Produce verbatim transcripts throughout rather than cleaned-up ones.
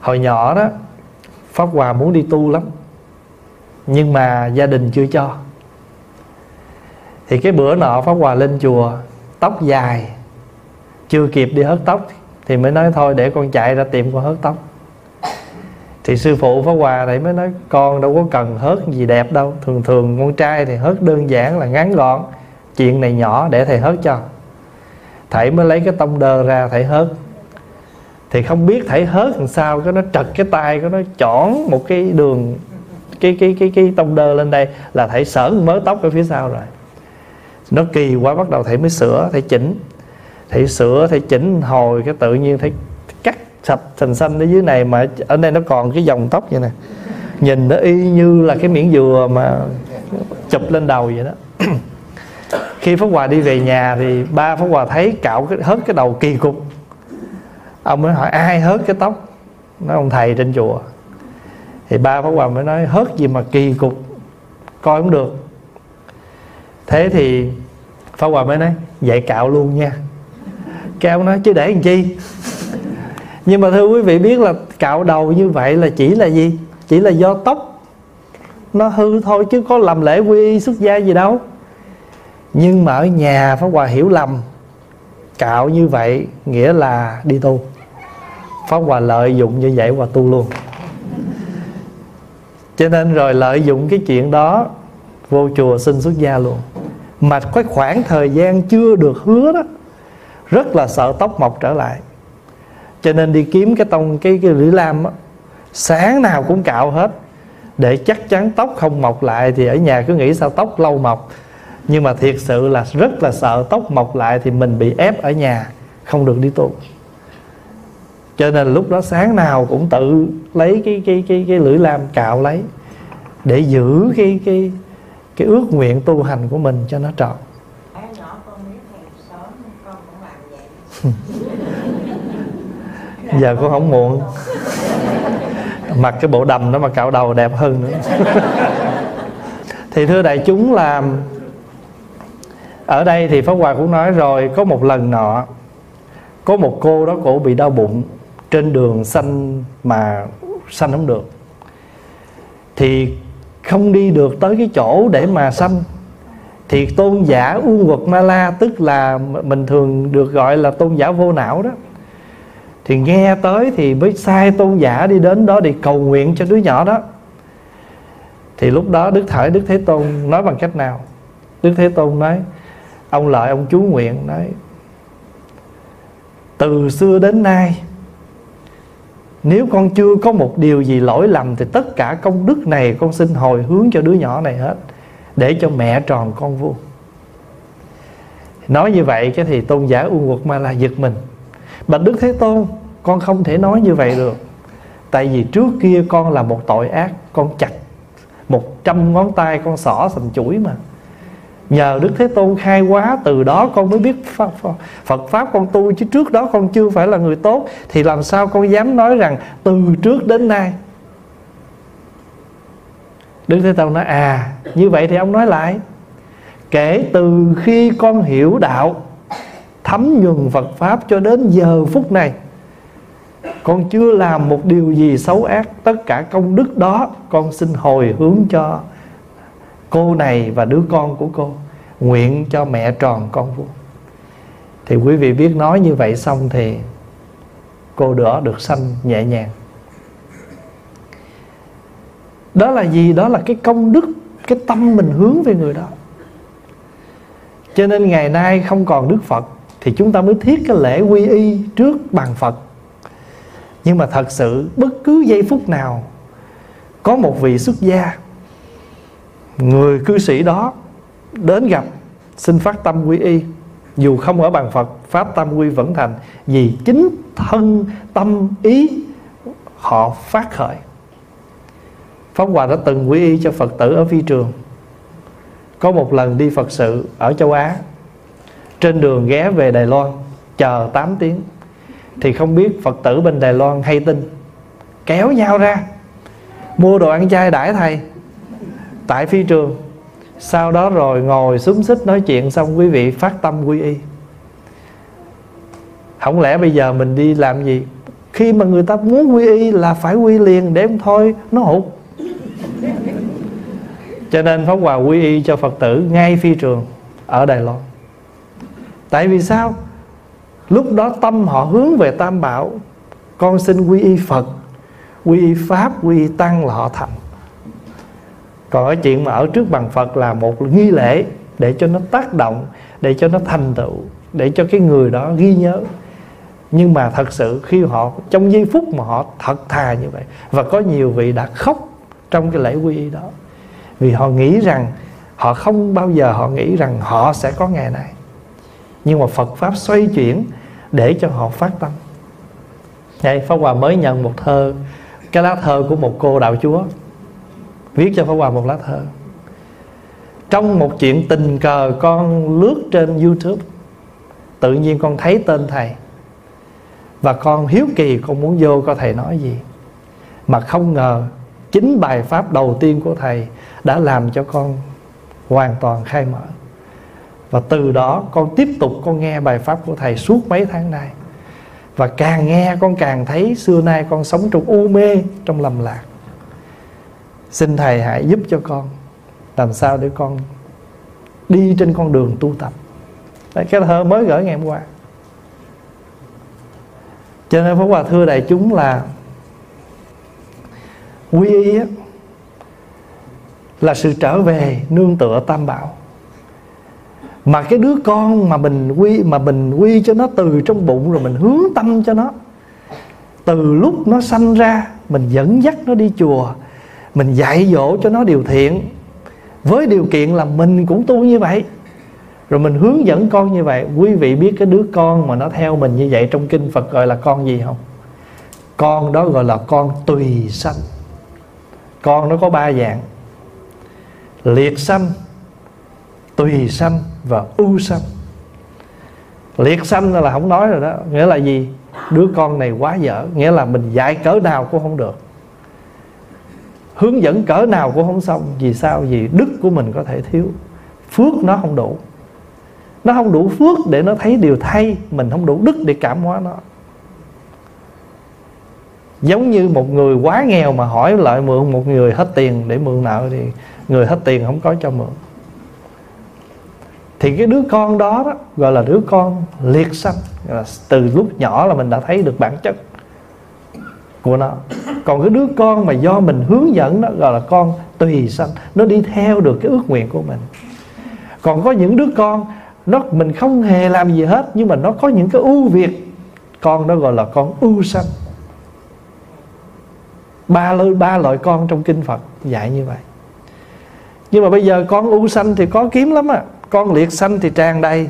Hồi nhỏ đó Pháp Hòa muốn đi tu lắm, nhưng mà gia đình chưa cho. Thì cái bữa nọ Pháp Hòa lên chùa, tóc dài, chưa kịp đi hớt tóc, thì mới nói thôi để con chạy ra tiệm con hớt tóc. Thì sư phụ Pháp Hòa này mới nói con đâu có cần hớt gì đẹp đâu, thường thường con trai thì hớt đơn giản là ngắn gọn, chuyện này nhỏ để thầy hớt cho. Thầy mới lấy cái tông đơ ra thầy hớt. Thì không biết thầy hớt làm sao cái nó trật cái tay của nó, chỏn một cái đường cái cái cái cái tông đơ lên đây là thầy sởn mớ tóc ở phía sau rồi. Nó kỳ quá, bắt đầu thầy mới sửa, thầy chỉnh. Thầy sửa, thầy chỉnh hồi cái tự nhiên thầy cắt sạch sành xanh ở dưới này, mà ở đây nó còn cái dòng tóc vậy nè. Nhìn nó y như là cái miếng dừa mà chụp lên đầu vậy đó. Khi Pháp Hòa đi về nhà thì ba Pháp Hòa thấy cạo cái, hớt cái đầu kỳ cục. Ông mới hỏi ai hớt cái tóc? Nói ông thầy trên chùa. Thì ba Pháp Hòa mới nói hớt gì mà kỳ cục, coi cũng được. Thế thì Pháp Hòa mới nói vậy cạo luôn nha. Cái ông nói chứ để làm chi. Nhưng mà thưa quý vị biết là cạo đầu như vậy là chỉ là gì? Chỉ là do tóc nó hư thôi, chứ có làm lễ quy y xuất gia gì đâu. Nhưng mà ở nhà Pháp Hòa hiểu lầm, cạo như vậy nghĩa là đi tu. Pháp Hòa lợi dụng như vậy và tu luôn. Cho nên rồi lợi dụng cái chuyện đó, vô chùa xin xuất gia luôn. Mà có khoảng thời gian chưa được hứa đó, rất là sợ tóc mọc trở lại, cho nên đi kiếm cái tông cái cái lưỡi lam á, sáng nào cũng cạo hết để chắc chắn tóc không mọc lại. Thì ở nhà cứ nghĩ sao tóc lâu mọc, nhưng mà thiệt sự là rất là sợ tóc mọc lại thì mình bị ép ở nhà không được đi tu. Cho nên lúc đó sáng nào cũng tự lấy cái cái cái cái lưỡi lam cạo lấy để giữ cái cái cái ước nguyện tu hành của mình cho nó trọn. Giờ cũng không muộn. Mặc cái bộ đầm đó mà cạo đầu đẹp hơn nữa. Thì thưa đại chúng là ở đây thì Pháp Hòa cũng nói rồi, có một lần nọ có một cô đó, cổ bị đau bụng, trên đường sanh mà sanh không được, thì không đi được tới cái chỗ để mà sanh. Thì tôn giả Ương Quật Ma La, tức là mình thường được gọi là tôn giả vô não đó, thì nghe tới thì mới sai tôn giả đi đến đó để cầu nguyện cho đứa nhỏ đó. Thì lúc đó Đức Thải Đức Thế Tôn nói bằng cách nào? Đức Thế Tôn nói ông Lợi, ông chú nguyện nói từ xưa đến nay nếu con chưa có một điều gì lỗi lầm thì tất cả công đức này con xin hồi hướng cho đứa nhỏ này hết, để cho mẹ tròn con vuông. Nói như vậy cái thì tôn giả Ương Quật Ma La giật mình. Bạch Đức Thế Tôn, con không thể nói như vậy được. Tại vì trước kia con là một tội ác, con chặt một trăm ngón tay, con xỏ sành chuỗi mà. Nhờ Đức Thế Tôn khai quá, từ đó con mới biết Pháp, Phật Pháp con tu, chứ trước đó con chưa phải là người tốt. Thì làm sao con dám nói rằng từ trước đến nay. Đức Thế Tôn nói à, như vậy thì ông nói lại. Kể từ khi con hiểu đạo, thấm nhuần Phật Pháp cho đến giờ phút này, con chưa làm một điều gì xấu ác. Tất cả công đức đó con xin hồi hướng cho cô này và đứa con của cô, nguyện cho mẹ tròn con vuông. Thì quý vị biết nói như vậy xong thì cô đỡ được sanh nhẹ nhàng. Đó là gì? Đó là cái công đức, cái tâm mình hướng về người đó. Cho nên ngày nay không còn Đức Phật thì chúng ta mới thiết cái lễ quy y trước bàn Phật. Nhưng mà thật sự bất cứ giây phút nào có một vị xuất gia, người cư sĩ đó đến gặp xin phát tâm quy y, dù không ở bàn Phật, phát tâm quy vẫn thành, vì chính thân tâm ý họ phát khởi. Pháp Hòa đã từng quy y cho Phật tử ở Phi Trường. Có một lần đi Phật sự ở châu Á, trên đường ghé về Đài Loan, chờ tám tiếng, thì không biết Phật tử bên Đài Loan hay tin, kéo nhau ra mua đồ ăn chay đãi thầy tại Phi Trường. Sau đó rồi ngồi xúm xít nói chuyện xong, quý vị phát tâm quy y. Không lẽ bây giờ mình đi làm gì Khi mà người ta muốn quy y là phải quy liền để không thôi nó hụt. Cho nên Pháp Hòa quy y cho Phật tử ngay phi trường ở Đài Loan. Tại vì sao? Lúc đó tâm họ hướng về Tam Bảo. Con xin quy y Phật, quy y Pháp, quy y Tăng là họ thành. Còn cái chuyện mà ở trước bàn Phật là một nghi lễ để cho nó tác động, để cho nó thành tựu, để cho cái người đó ghi nhớ. Nhưng mà thật sự khi họ, trong giây phút mà họ thật thà như vậy, và có nhiều vị đã khóc trong cái lễ quy y đó, vì họ nghĩ rằng, họ không bao giờ họ nghĩ rằng họ sẽ có ngày này. Nhưng mà Phật Pháp xoay chuyển để cho họ phát tâm. Đây, Pháp Hòa mới nhận một thơ, cái lá thơ của một cô đạo chúa viết cho Pháp Hòa một lá thơ. Trong một chuyện tình cờ con lướt trên YouTube, tự nhiên con thấy tên thầy, và con hiếu kỳ con muốn vô coi thầy nói gì. Mà không ngờ chính bài pháp đầu tiên của thầy đã làm cho con hoàn toàn khai mở. Và từ đó con tiếp tục con nghe bài pháp của thầy suốt mấy tháng nay. Và càng nghe con càng thấy xưa nay con sống trong u mê, trong lầm lạc. Xin thầy hãy giúp cho con làm sao để con đi trên con đường tu tập. Đấy, cái thơ mới gửi ngày hôm qua. Cho nên Pháp Hòa thưa đại chúng là quy y là sự trở về nương tựa Tam Bảo. Mà cái đứa con mà mình quy mà mình quy cho nó từ trong bụng, rồi mình hướng tâm cho nó từ lúc nó sanh ra, mình dẫn dắt nó đi chùa, mình dạy dỗ cho nó điều thiện, với điều kiện là mình cũng tu như vậy, rồi mình hướng dẫn con như vậy. Quý vị biết cái đứa con mà nó theo mình như vậy trong kinh Phật gọi là con gì không? Con đó gọi là con tùy sanh. Con nó có ba dạng: liệt sanh, tùy sanh và ưu sanh. Liệt sanh là không nói rồi đó. Nghĩa là gì? Đứa con này quá dở. Nghĩa là mình dạy cỡ nào cũng không được, hướng dẫn cỡ nào cũng không xong. Vì sao? Vì đức của mình có thể thiếu, phước nó không đủ. Nó không đủ phước để nó thấy điều thay, mình không đủ đức để cảm hóa nó. Giống như một người quá nghèo mà hỏi lại mượn một người hết tiền để mượn nợ, thì người hết tiền không có cho mượn. Thì cái đứa con đó, đó gọi là đứa con liệt sanh. Từ lúc nhỏ là mình đã thấy được bản chất của nó. Còn cái đứa con mà do mình hướng dẫn, nó gọi là con tùy sanh. Nó đi theo được cái ước nguyện của mình. Còn có những đứa con nó mình không hề làm gì hết, nhưng mà nó có những cái ưu việt, con đó gọi là con ưu sanh. Ba loại, ba loại con trong kinh Phật dạy như vậy. Nhưng mà bây giờ con ưu sanh thì có kiếm lắm à, con liệt sanh thì tràn đầy.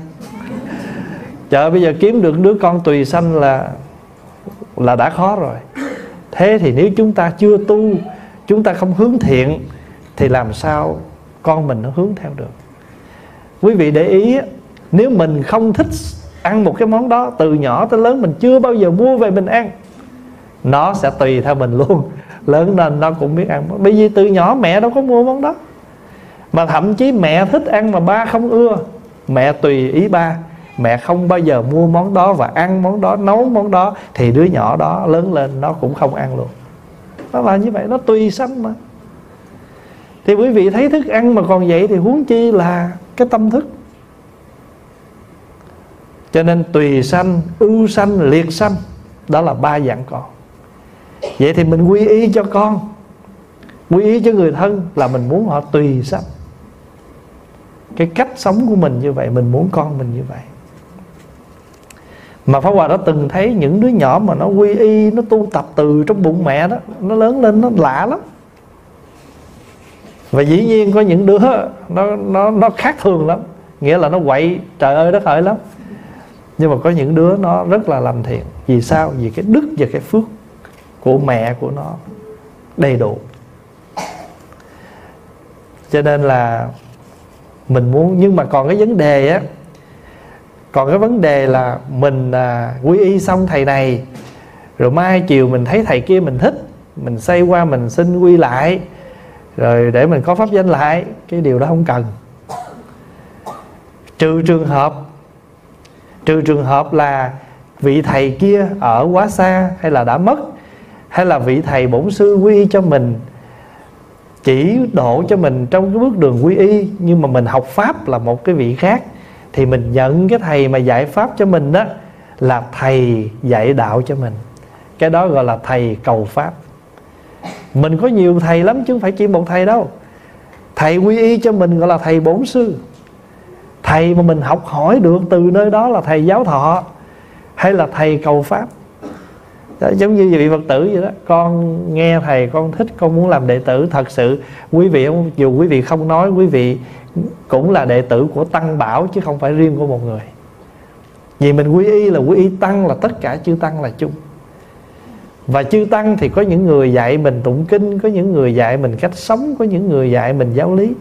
Chợ bây giờ kiếm được đứa con tùy sanh là là đã khó rồi. Thế thì nếu chúng ta chưa tu, chúng ta không hướng thiện, thì làm sao con mình nó hướng theo được? Quý vị để ý, nếu mình không thích ăn một cái món đó, từ nhỏ tới lớn mình chưa bao giờ mua về mình ăn, nó sẽ tùy theo mình luôn. Lớn nên nó cũng biết ăn. Bởi vì từ nhỏ mẹ đâu có mua món đó. Mà thậm chí mẹ thích ăn mà ba không ưa, mẹ tùy ý ba, mẹ không bao giờ mua món đó và ăn món đó, nấu món đó, thì đứa nhỏ đó lớn lên nó cũng không ăn luôn. Nó là như vậy, nó tùy sanh mà. Thì quý vị thấy thức ăn mà còn vậy thì huống chi là cái tâm thức. Cho nên tùy sanh, ưu sanh, liệt sanh, đó là ba dạng con. Vậy thì mình quy y cho con, quy y cho người thân là mình muốn họ tùy sanh. Cái cách sống của mình như vậy, mình muốn con mình như vậy. Mà Pháp Hòa đã từng thấy những đứa nhỏ mà nó quy y, nó tu tập từ trong bụng mẹ đó, nó lớn lên nó lạ lắm. Và dĩ nhiên có những đứa nó, nó, nó khác thường lắm, nghĩa là nó quậy trời ơi đất ơi lắm. Nhưng mà có những đứa nó rất là làm thiện. Vì sao? Vì cái đức và cái phước của mẹ của nó đầy đủ. Cho nên là mình muốn. Nhưng mà còn cái vấn đề á, còn cái vấn đề là mình à, quy y xong thầy này, rồi mai chiều mình thấy thầy kia mình thích, mình xây qua mình xin quy lại, rồi để mình có pháp danh lại. Cái điều đó không cần. Trừ trường hợp Trừ trường hợp là vị thầy kia ở quá xa hay là đã mất, hay là vị thầy bổn sư quy y cho mình, chỉ độ cho mình trong cái bước đường quy y, nhưng mà mình học pháp là một cái vị khác, thì mình nhận cái thầy mà dạy pháp cho mình đó là thầy dạy đạo cho mình. Cái đó gọi là thầy cầu pháp. Mình có nhiều thầy lắm chứ không phải chỉ một thầy đâu. Thầy quy y cho mình gọi là thầy bổn sư. Thầy mà mình học hỏi được từ nơi đó là thầy giáo thọ hay là thầy cầu pháp. Đó, giống như vị Phật tử vậy đó. Con nghe thầy con thích, con muốn làm đệ tử. Thật sự quý vị, dù quý vị không nói, quý vị cũng là đệ tử của Tăng Bảo chứ không phải riêng của một người. Vì mình quy y là quy y Tăng, là tất cả chư Tăng là chung. Và chư Tăng thì có những người dạy mình tụng kinh, có những người dạy mình cách sống, có những người dạy mình giáo lý.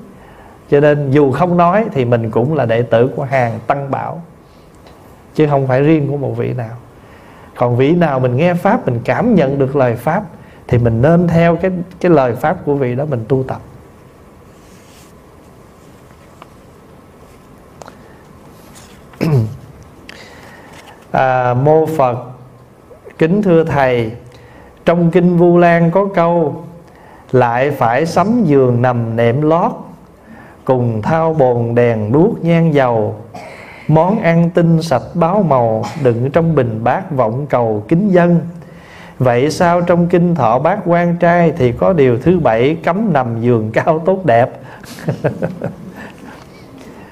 Cho nên dù không nói thì mình cũng là đệ tử của hàng Tăng Bảo, chứ không phải riêng của một vị nào. Còn vị nào mình nghe pháp, mình cảm nhận được lời pháp, thì mình nên theo cái, cái lời pháp của vị đó mình tu tập. à, Mô Phật, kính thưa thầy, trong kinh Vu Lan có câu lại phải sắm giường nằm nệm lót, cùng thao bồn đèn đuốc nhang dầu, món ăn tinh sạch báo màu, đựng trong bình bát vọng cầu kính dân. Vậy sao trong kinh Thọ Bát Quan Trai thì có điều thứ bảy cấm nằm giường cao tốt đẹp?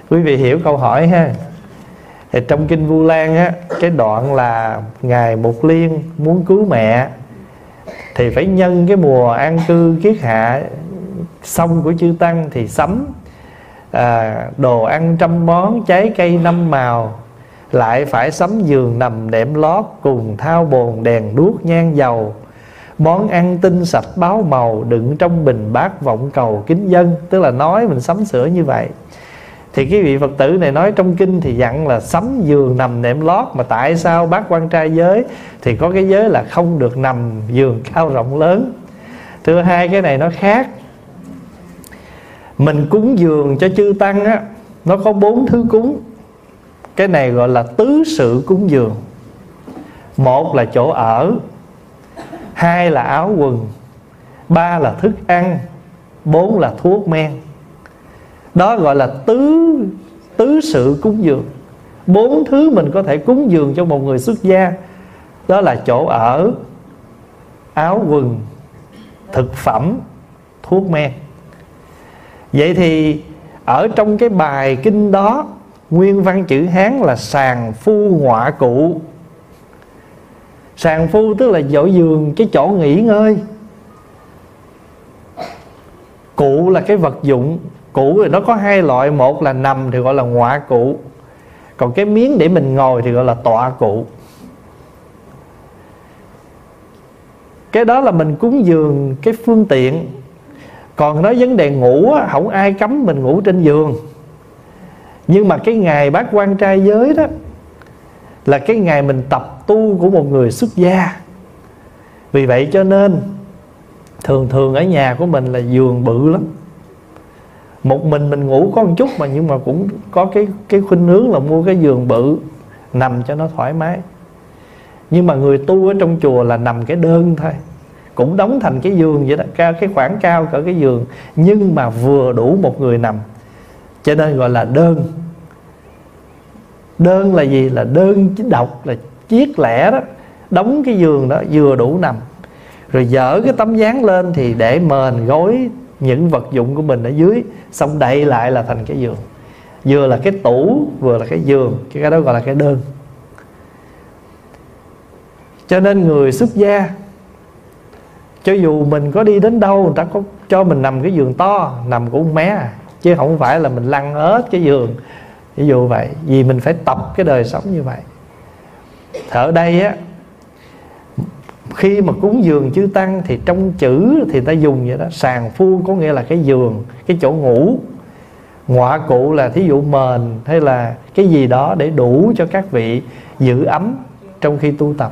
Quý vị hiểu câu hỏi ha. Thì trong kinh Vu Lan á, cái đoạn là ngài Mục Liên muốn cứu mẹ thì phải nhân cái mùa an cư kiết hạ xong của chư Tăng thì sắm à, đồ ăn trăm món, trái cây năm màu, lại phải sắm giường nằm đệm lót, cùng thao bồn đèn đuốc nhang dầu, món ăn tinh sạch báo màu, đựng trong bình bát vọng cầu kính dân. Tức là nói mình sắm sửa như vậy. Thì cái vị Phật tử này nói trong kinh thì dặn là sắm giường nằm nệm lót, mà tại sao Bát Quan Trai giới thì có cái giới là không được nằm giường cao rộng lớn? Thứ hai, cái này nó khác. Mình cúng dường cho chư Tăng á, nó có bốn thứ cúng. Cái này gọi là tứ sự cúng dường. Một là chỗ ở, hai là áo quần, ba là thức ăn, bốn là thuốc men. Đó gọi là tứ, tứ sự cúng dường. Bốn thứ mình có thể cúng dường cho một người xuất gia. Đó là chỗ ở, áo quần, thực phẩm, thuốc men. Vậy thì ở trong cái bài kinh đó, nguyên văn chữ Hán là sàng phu ngoạ cụ. Sàng phu tức là chỗ giường, cái chỗ nghỉ ngơi. Cụ là cái vật dụng. Cụ thì nó có hai loại. Một là nằm thì gọi là ngoạ cụ, còn cái miếng để mình ngồi thì gọi là tọa cụ. Cái đó là mình cúng dường cái phương tiện. Còn nói vấn đề ngủ, không ai cấm mình ngủ trên giường. Nhưng mà cái ngày Bát Quan Trai giới đó là cái ngày mình tập tu của một người xuất gia. Vì vậy cho nên thường thường ở nhà của mình là giường bự lắm. Một mình mình ngủ có một chút mà, nhưng mà cũng có cái, cái khuynh hướng là mua cái giường bự nằm cho nó thoải mái. Nhưng mà người tu ở trong chùa là nằm cái đơn thôi, cũng đóng thành cái giường vậy đó, cái khoảng cao cỡ cái giường, nhưng mà vừa đủ một người nằm. Cho nên gọi là đơn. Đơn là gì? Là đơn chứ độc, là chiếc lẻ đó. Đóng cái giường đó vừa đủ nằm, rồi dỡ cái tấm ván lên thì để mền gối, những vật dụng của mình ở dưới, xong đậy lại là thành cái giường. Vừa là cái tủ, vừa là cái giường. Cái đó gọi là cái đơn. Cho nên người xuất gia, cho dù mình có đi đến đâu, người ta có cho mình nằm cái giường to, nằm cũng mé à, chứ không phải là mình lăn ớt cái giường. Ví dụ vậy. Vì mình phải tập cái đời sống như vậy. Ở đây á, khi mà cúng dường chư Tăng thì trong chữ thì ta dùng vậy đó. Sàng phu có nghĩa là cái giường, cái chỗ ngủ. Ngoạ cụ là thí dụ mền hay là cái gì đó để đủ cho các vị giữ ấm trong khi tu tập.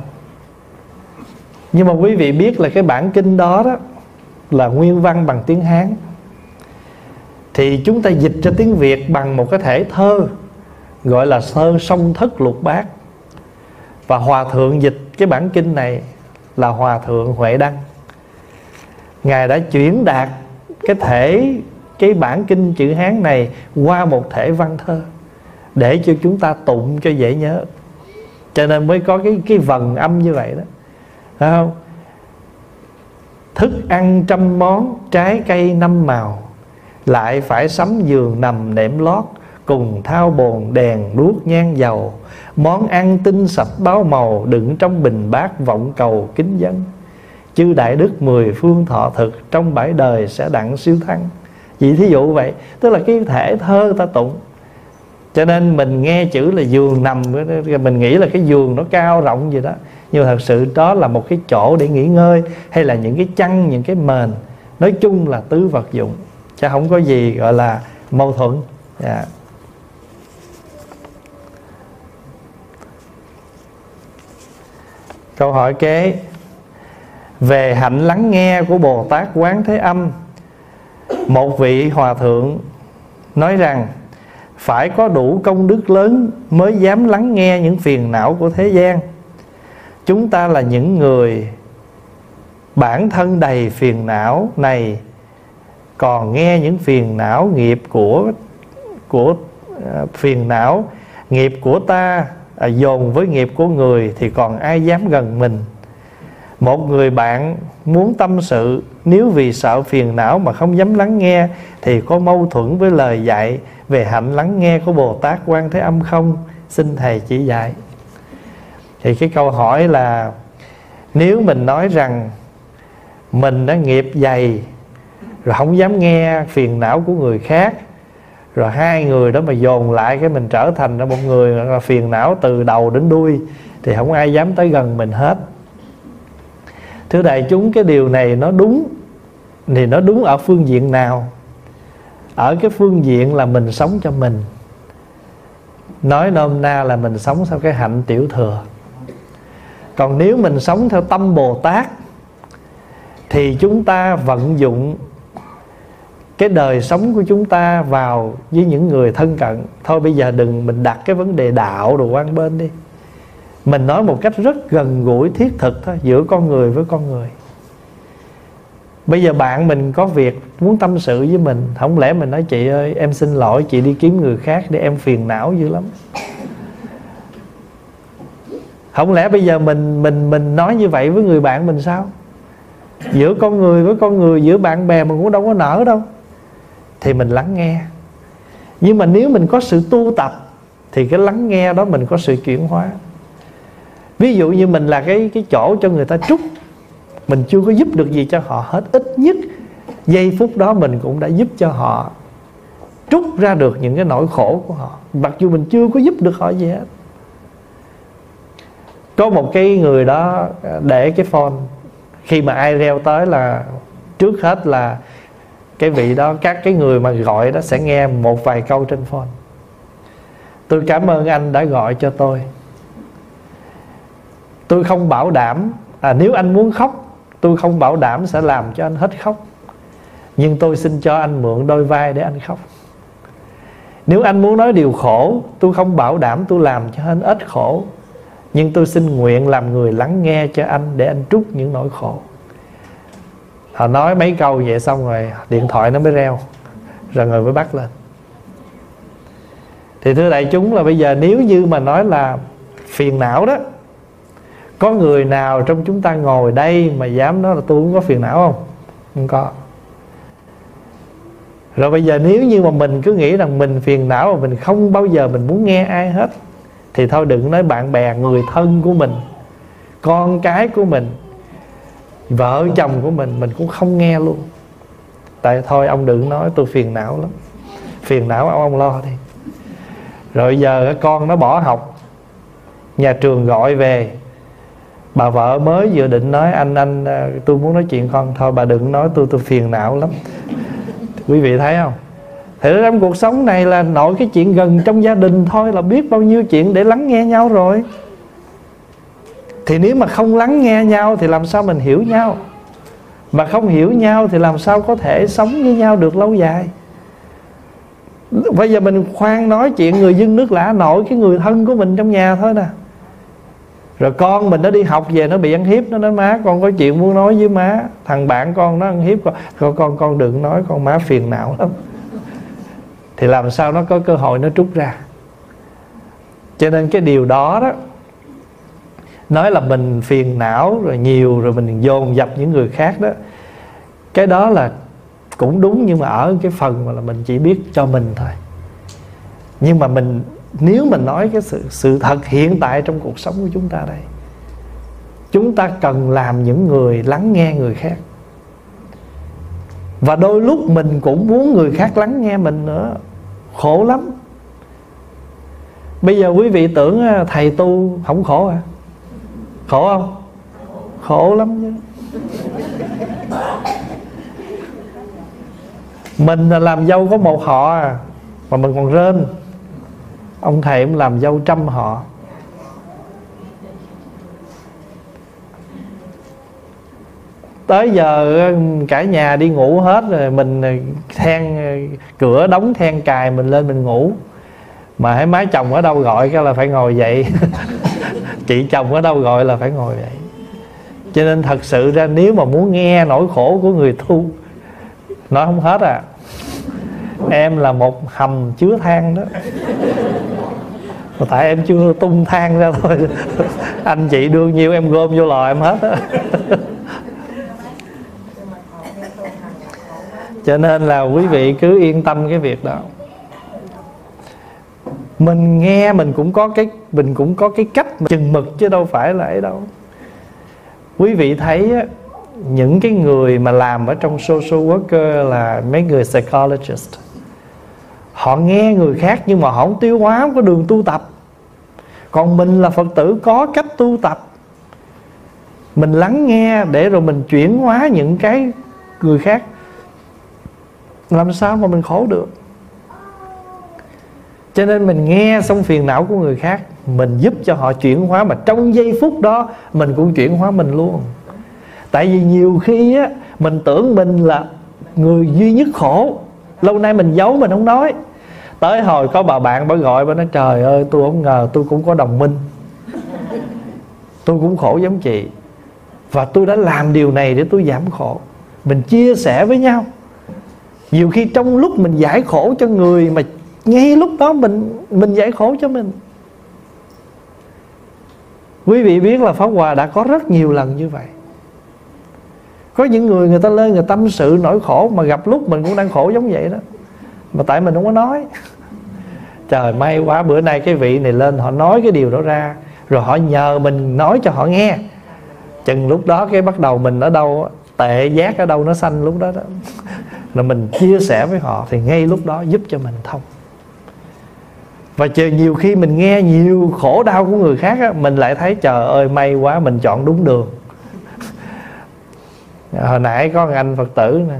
Nhưng mà quý vị biết là cái bản kinh đó đó là nguyên văn bằng tiếng Hán, thì chúng ta dịch cho tiếng Việt bằng một cái thể thơ gọi là thơ Song Thất Lục Bát. Và Hòa Thượng dịch cái bản kinh này là Hòa Thượng Huệ Đăng. Ngài đã chuyển đạt cái thể, cái bản kinh chữ Hán này qua một thể văn thơ để cho chúng ta tụng cho dễ nhớ, cho nên mới có cái cái vần âm như vậy đó, phải không? Thức ăn trăm món, trái cây năm màu, lại phải sắm giường nằm nệm lót, cùng thao bồn đèn đuốc nhang dầu. Món ăn tinh sập báo màu, đựng trong bình bát vọng cầu kính dân. Chư đại đức mười phương thọ thực, trong bãi đời sẽ đặng siêu thăng. Vì thí dụ vậy, tức là cái thể thơ ta tụng. Cho nên mình nghe chữ là giường nằm, mình nghĩ là cái giường nó cao rộng gì đó, nhưng thật sự đó là một cái chỗ để nghỉ ngơi, hay là những cái chăn, những cái mền. Nói chung là tứ vật dụng, chứ không có gì gọi là mâu thuẫn. yeah. Câu hỏi kế: về hạnh lắng nghe của Bồ Tát Quán Thế Âm, một vị hòa thượng nói rằng phải có đủ công đức lớn mới dám lắng nghe những phiền não của thế gian. Chúng ta là những người bản thân đầy phiền não này, còn nghe những phiền não nghiệp của của phiền não nghiệp của ta à, dồn với nghiệp của người thì còn ai dám gần mình. Một người bạn muốn tâm sự, nếu vì sợ phiền não mà không dám lắng nghe thì có mâu thuẫn với lời dạy về hạnh lắng nghe của Bồ Tát Quan Thế Âm không? Xin Thầy chỉ dạy. Thì cái câu hỏi là, nếu mình nói rằng mình đã nghiệp dày rồi không dám nghe phiền não của người khác, rồi hai người đó mà dồn lại cái mình trở thành ra một người là phiền não từ đầu đến đuôi, thì không ai dám tới gần mình hết. Thưa đại chúng, cái điều này nó đúng thì nó đúng ở phương diện nào? Ở cái phương diện là mình sống cho mình, nói nôm na là mình sống theo cái hạnh tiểu thừa. Còn nếu mình sống theo tâm Bồ Tát thì chúng ta vận dụng cái đời sống của chúng ta vào với những người thân cận. Thôi bây giờ đừng mình đặt cái vấn đề đạo đồ quan bên đi, mình nói một cách rất gần gũi thiết thực thôi, giữa con người với con người. Bây giờ bạn mình có việc muốn tâm sự với mình, không lẽ mình nói chị ơi em xin lỗi, chị đi kiếm người khác để em phiền não dữ lắm. Không lẽ bây giờ mình mình mình nói như vậy với người bạn mình sao? Giữa con người với con người, giữa bạn bè mình cũng đâu có nở đâu. Thì mình lắng nghe. Nhưng mà nếu mình có sự tu tập thì cái lắng nghe đó mình có sự chuyển hóa. Ví dụ như mình là cái cái chỗ cho người ta trút, mình chưa có giúp được gì cho họ hết, ít nhất giây phút đó mình cũng đã giúp cho họ trút ra được những cái nỗi khổ của họ, mặc dù mình chưa có giúp được họ gì hết. Có một cái người đó để cái phone, khi mà ai reo tới là trước hết là cái vị đó, các cái người mà gọi đó sẽ nghe một vài câu trên phone: tôi cảm ơn anh đã gọi cho tôi, tôi không bảo đảm à, nếu anh muốn khóc tôi không bảo đảm sẽ làm cho anh hết khóc, nhưng tôi xin cho anh mượn đôi vai để anh khóc. Nếu anh muốn nói điều khổ, tôi không bảo đảm tôi làm cho anh ít khổ, nhưng tôi xin nguyện làm người lắng nghe cho anh để anh trút những nỗi khổ. Họ nói mấy câu vậy xong rồi điện thoại nó mới reo, rồi người mới bắt lên. Thì thưa đại chúng là bây giờ nếu như mà nói là phiền não đó, có người nào trong chúng ta ngồi đây mà dám nói là tôi không có phiền não không? Không có. Rồi bây giờ nếu như mà mình cứ nghĩ rằng mình phiền não mà mình không bao giờ mình muốn nghe ai hết, thì thôi đừng nói bạn bè, người thân của mình, con cái của mình, vợ chồng của mình, mình cũng không nghe luôn. Tại thôi ông đừng nói tôi phiền não lắm, phiền não ông, ông lo đi. Rồi giờ con nó bỏ học, nhà trường gọi về, bà vợ mới vừa định nói anh anh tôi muốn nói chuyện con, thôi bà đừng nói tôi tôi phiền não lắm. Quý vị thấy không? Thì trong cuộc sống này là nội cái chuyện gần trong gia đình thôi là biết bao nhiêu chuyện để lắng nghe nhau rồi. Thì nếu mà không lắng nghe nhau thì làm sao mình hiểu nhau, mà không hiểu nhau thì làm sao có thể sống với nhau được lâu dài. Bây giờ mình khoan nói chuyện người dân nước lạ, nội cái người thân của mình trong nhà thôi nè, Rồi con mình nó đi học về nó bị ăn hiếp, nó nói má con có chuyện muốn nói với má, thằng bạn con nó ăn hiếp con, con con, con đừng nói con, má phiền não lắm. Thì làm sao nó có cơ hội nó trút ra. Cho nên cái điều đó đó, nói là mình phiền não rồi nhiều, rồi mình dồn dập những người khác đó, cái đó là cũng đúng, nhưng mà ở cái phần mà là mình chỉ biết cho mình thôi. Nhưng mà mình, nếu mình nói cái sự, sự thật hiện tại trong cuộc sống của chúng ta đây, chúng ta cần làm những người lắng nghe người khác. Và đôi lúc mình cũng muốn người khác lắng nghe mình nữa, khổ lắm. Bây giờ quý vị tưởng thầy tu không khổ à? Khổ không? Khổ lắm chứ. Mình làm dâu có một họ à, mà mình còn rên. Ông thầy cũng làm dâu trăm họ. Tới giờ cả nhà đi ngủ hết rồi, mình then cửa đóng then cài, mình lên mình ngủ. Mà thấy má chồng ở đâu gọi cái là phải ngồi dậy. Chị chồng ở đâu gọi là phải ngồi dậy. Cho nên thật sự ra nếu mà muốn nghe nỗi khổ của người tu, nói không hết à. Em là một hầm chứa than đó. Mà tại em chưa tung than ra thôi. Anh chị đưa nhiêu em gom vô lò em hết á. Cho nên là quý vị cứ yên tâm cái việc đó. Mình nghe mình cũng có cái, mình cũng có cái cách mà chừng mực, chứ đâu phải là ấy đâu. Quý vị thấy á, những cái người mà làm ở trong social worker là mấy người psychologist, họ nghe người khác nhưng mà họ không tiêu hóa, không có đường tu tập. Còn mình là Phật tử có cách tu tập. Mình lắng nghe để rồi mình chuyển hóa những cái người khác. Làm sao mà mình khổ được. Cho nên mình nghe xong phiền não của người khác, mình giúp cho họ chuyển hóa, mà trong giây phút đó mình cũng chuyển hóa mình luôn. Tại vì nhiều khi á, mình tưởng mình là người duy nhất khổ, lâu nay mình giấu mình không nói. Tới hồi có bà bạn bà gọi, bà nói trời ơi tôi không ngờ tôi cũng có đồng minh, tôi cũng khổ giống chị, và tôi đã làm điều này để tôi giảm khổ. Mình chia sẻ với nhau. Nhiều khi trong lúc mình giải khổ cho người, mà ngay lúc đó mình mình giải khổ cho mình. Quý vị biết là Pháp Hòa đã có rất nhiều lần như vậy. Có những người người ta lên người tâm sự nỗi khổ, mà gặp lúc mình cũng đang khổ giống vậy đó, mà tại mình không có nói. Trời may quá bữa nay cái vị này lên họ nói cái điều đó ra, rồi họ nhờ mình nói cho họ nghe. Chừng lúc đó cái bắt đầu mình ở đâu tệ giác, ở đâu nó xanh lúc đó đó, là mình chia sẻ với họ, thì ngay lúc đó giúp cho mình thông. Và chờ nhiều khi mình nghe nhiều khổ đau của người khác á, mình lại thấy trời ơi may quá mình chọn đúng đường. Hồi nãy có một anh Phật tử nè,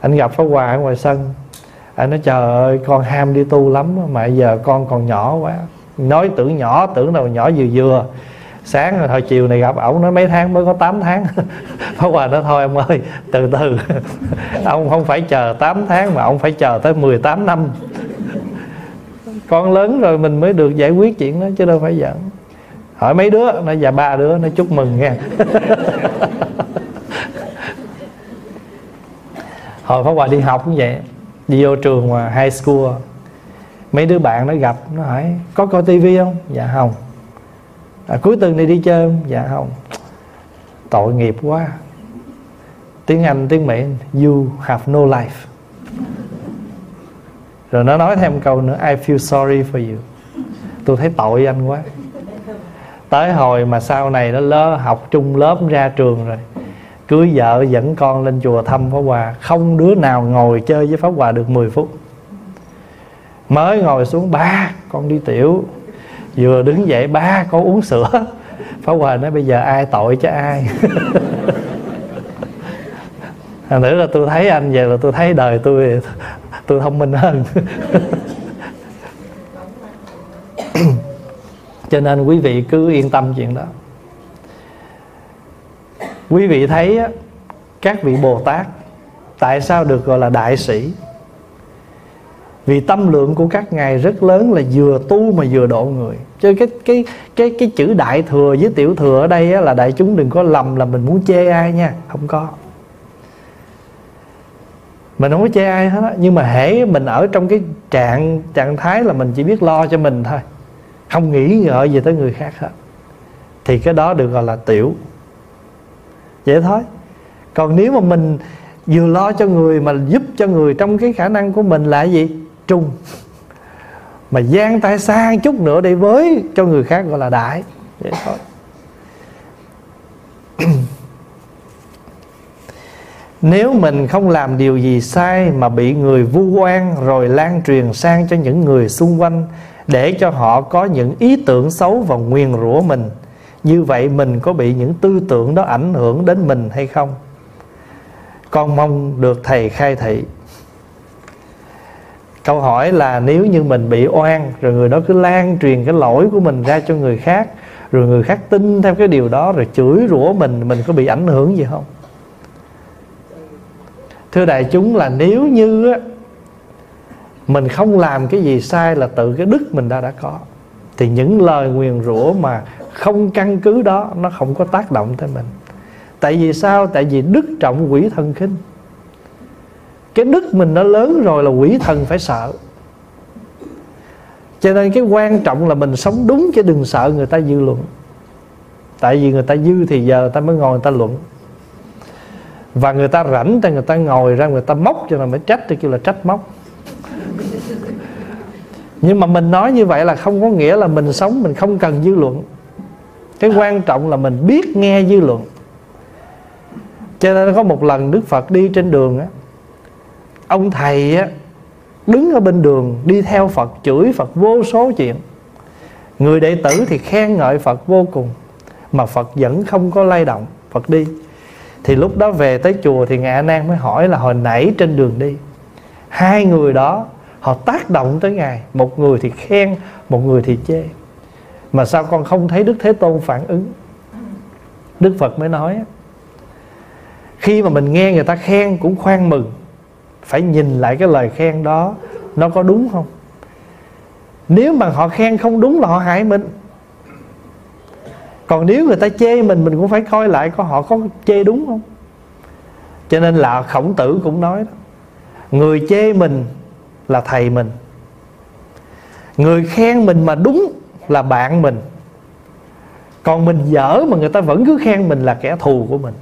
anh gặp Pháp Hòa ở ngoài sân. Anh nói trời ơi con ham đi tu lắm mà giờ con còn nhỏ quá. Nói tưởng nhỏ, tưởng đâu nhỏ vừa vừa. Sáng rồi hồi chiều này gặp ổng, nói mấy tháng mới có tám tháng. Pháp Hòa nói thôi ông ơi từ từ. Ông không phải chờ tám tháng mà ông phải chờ tới mười tám năm. Con lớn rồi mình mới được giải quyết chuyện đó, chứ đâu phải giận. Hỏi mấy đứa, nói dạ ba đứa, nó chúc mừng nha. Hồi Pháp Hòa đi học cũng vậy, đi vô trường mà high school, mấy đứa bạn nó gặp, nó hỏi có coi tivi không? Dạ không. À, cuối tuần này đi chơi không? Dạ không. Tội nghiệp quá. Tiếng Anh, tiếng Mỹ, you have no life. Rồi nó nói thêm câu nữa, I feel sorry for you. Tôi thấy tội anh quá. Tới hồi mà sau này nó lỡ học chung lớp ra trường rồi, cưới vợ dẫn con lên chùa thăm Pháp Hòa, không đứa nào ngồi chơi với Pháp Hòa được mười phút. Mới ngồi xuống, ba con đi tiểu. Vừa đứng dậy, ba con uống sữa. Pháp Hòa nói bây giờ ai tội chứ ai. Thành thử là tôi thấy anh vậy là tôi thấy đời tôi tôi thông minh hơn. Cho nên quý vị cứ yên tâm chuyện đó. Quý vị thấy các vị Bồ Tát tại sao được gọi là đại sĩ? Vì tâm lượng của các ngài rất lớn, là vừa tu mà vừa độ người. Chứ cái cái cái cái chữ đại thừa với tiểu thừa ở đây á, là đại chúng đừng có lầm là mình muốn chê ai nha, không có. Mình không có chê ai hết á, nhưng mà hễ mình ở trong cái trạng trạng thái là mình chỉ biết lo cho mình thôi, không nghĩ ngợi gì tới người khác hết, thì cái đó được gọi là tiểu. Vậy thôi. Còn nếu mà mình vừa lo cho người mà giúp cho người trong cái khả năng của mình là gì? Trung. Mà giang tay sang chút nữa để với cho người khác gọi là đại. Vậy thôi. Nếu mình không làm điều gì sai mà bị người vu oan rồi lan truyền sang cho những người xung quanh để cho họ có những ý tưởng xấu và nguyền rủa mình, như vậy mình có bị những tư tưởng đó ảnh hưởng đến mình hay không? Con mong được thầy khai thị. Câu hỏi là nếu như mình bị oan rồi người đó cứ lan truyền cái lỗi của mình ra cho người khác, rồi người khác tin theo cái điều đó rồi chửi rủa mình, mình có bị ảnh hưởng gì không? Thưa đại chúng, là nếu như á, mình không làm cái gì sai là tự cái đức mình đã đã có, thì những lời nguyền rủa mà không căn cứ đó nó không có tác động tới mình. Tại vì sao? Tại vì đức trọng quỷ thần khinh. Cái đức mình nó lớn rồi là quỷ thần phải sợ. Cho nên cái quan trọng là mình sống đúng, chứ đừng sợ người ta dư luận. Tại vì người ta dư thì giờ người ta mới ngồi người ta luận, và người ta rảnh thì người ta ngồi ra người ta móc, cho nên mới trách, thì kêu là trách móc. Nhưng mà mình nói như vậy là không có nghĩa là mình sống mình không cần dư luận. Cái quan trọng là mình biết nghe dư luận. Cho nên có một lần Đức Phật đi trên đường á, ông thầy á đứng ở bên đường đi theo Phật, chửi Phật vô số chuyện. Người đệ tử thì khen ngợi Phật vô cùng, mà Phật vẫn không có lay động, Phật đi. Thì lúc đó về tới chùa thì ngài A Nan mới hỏi là hồi nãy trên đường đi, hai người đó họ tác động tới ngài, một người thì khen, một người thì chê, mà sao con không thấy Đức Thế Tôn phản ứng? Đức Phật mới nói, khi mà mình nghe người ta khen cũng khoan mừng, phải nhìn lại cái lời khen đó nó có đúng không. Nếu mà họ khen không đúng là họ hại mình. Còn nếu người ta chê mình, mình cũng phải coi lại có họ có chê đúng không. Cho nên là Khổng Tử cũng nói đó, người chê mình là thầy mình, người khen mình mà đúng là bạn mình, còn mình dở mà người ta vẫn cứ khen mình là kẻ thù của mình.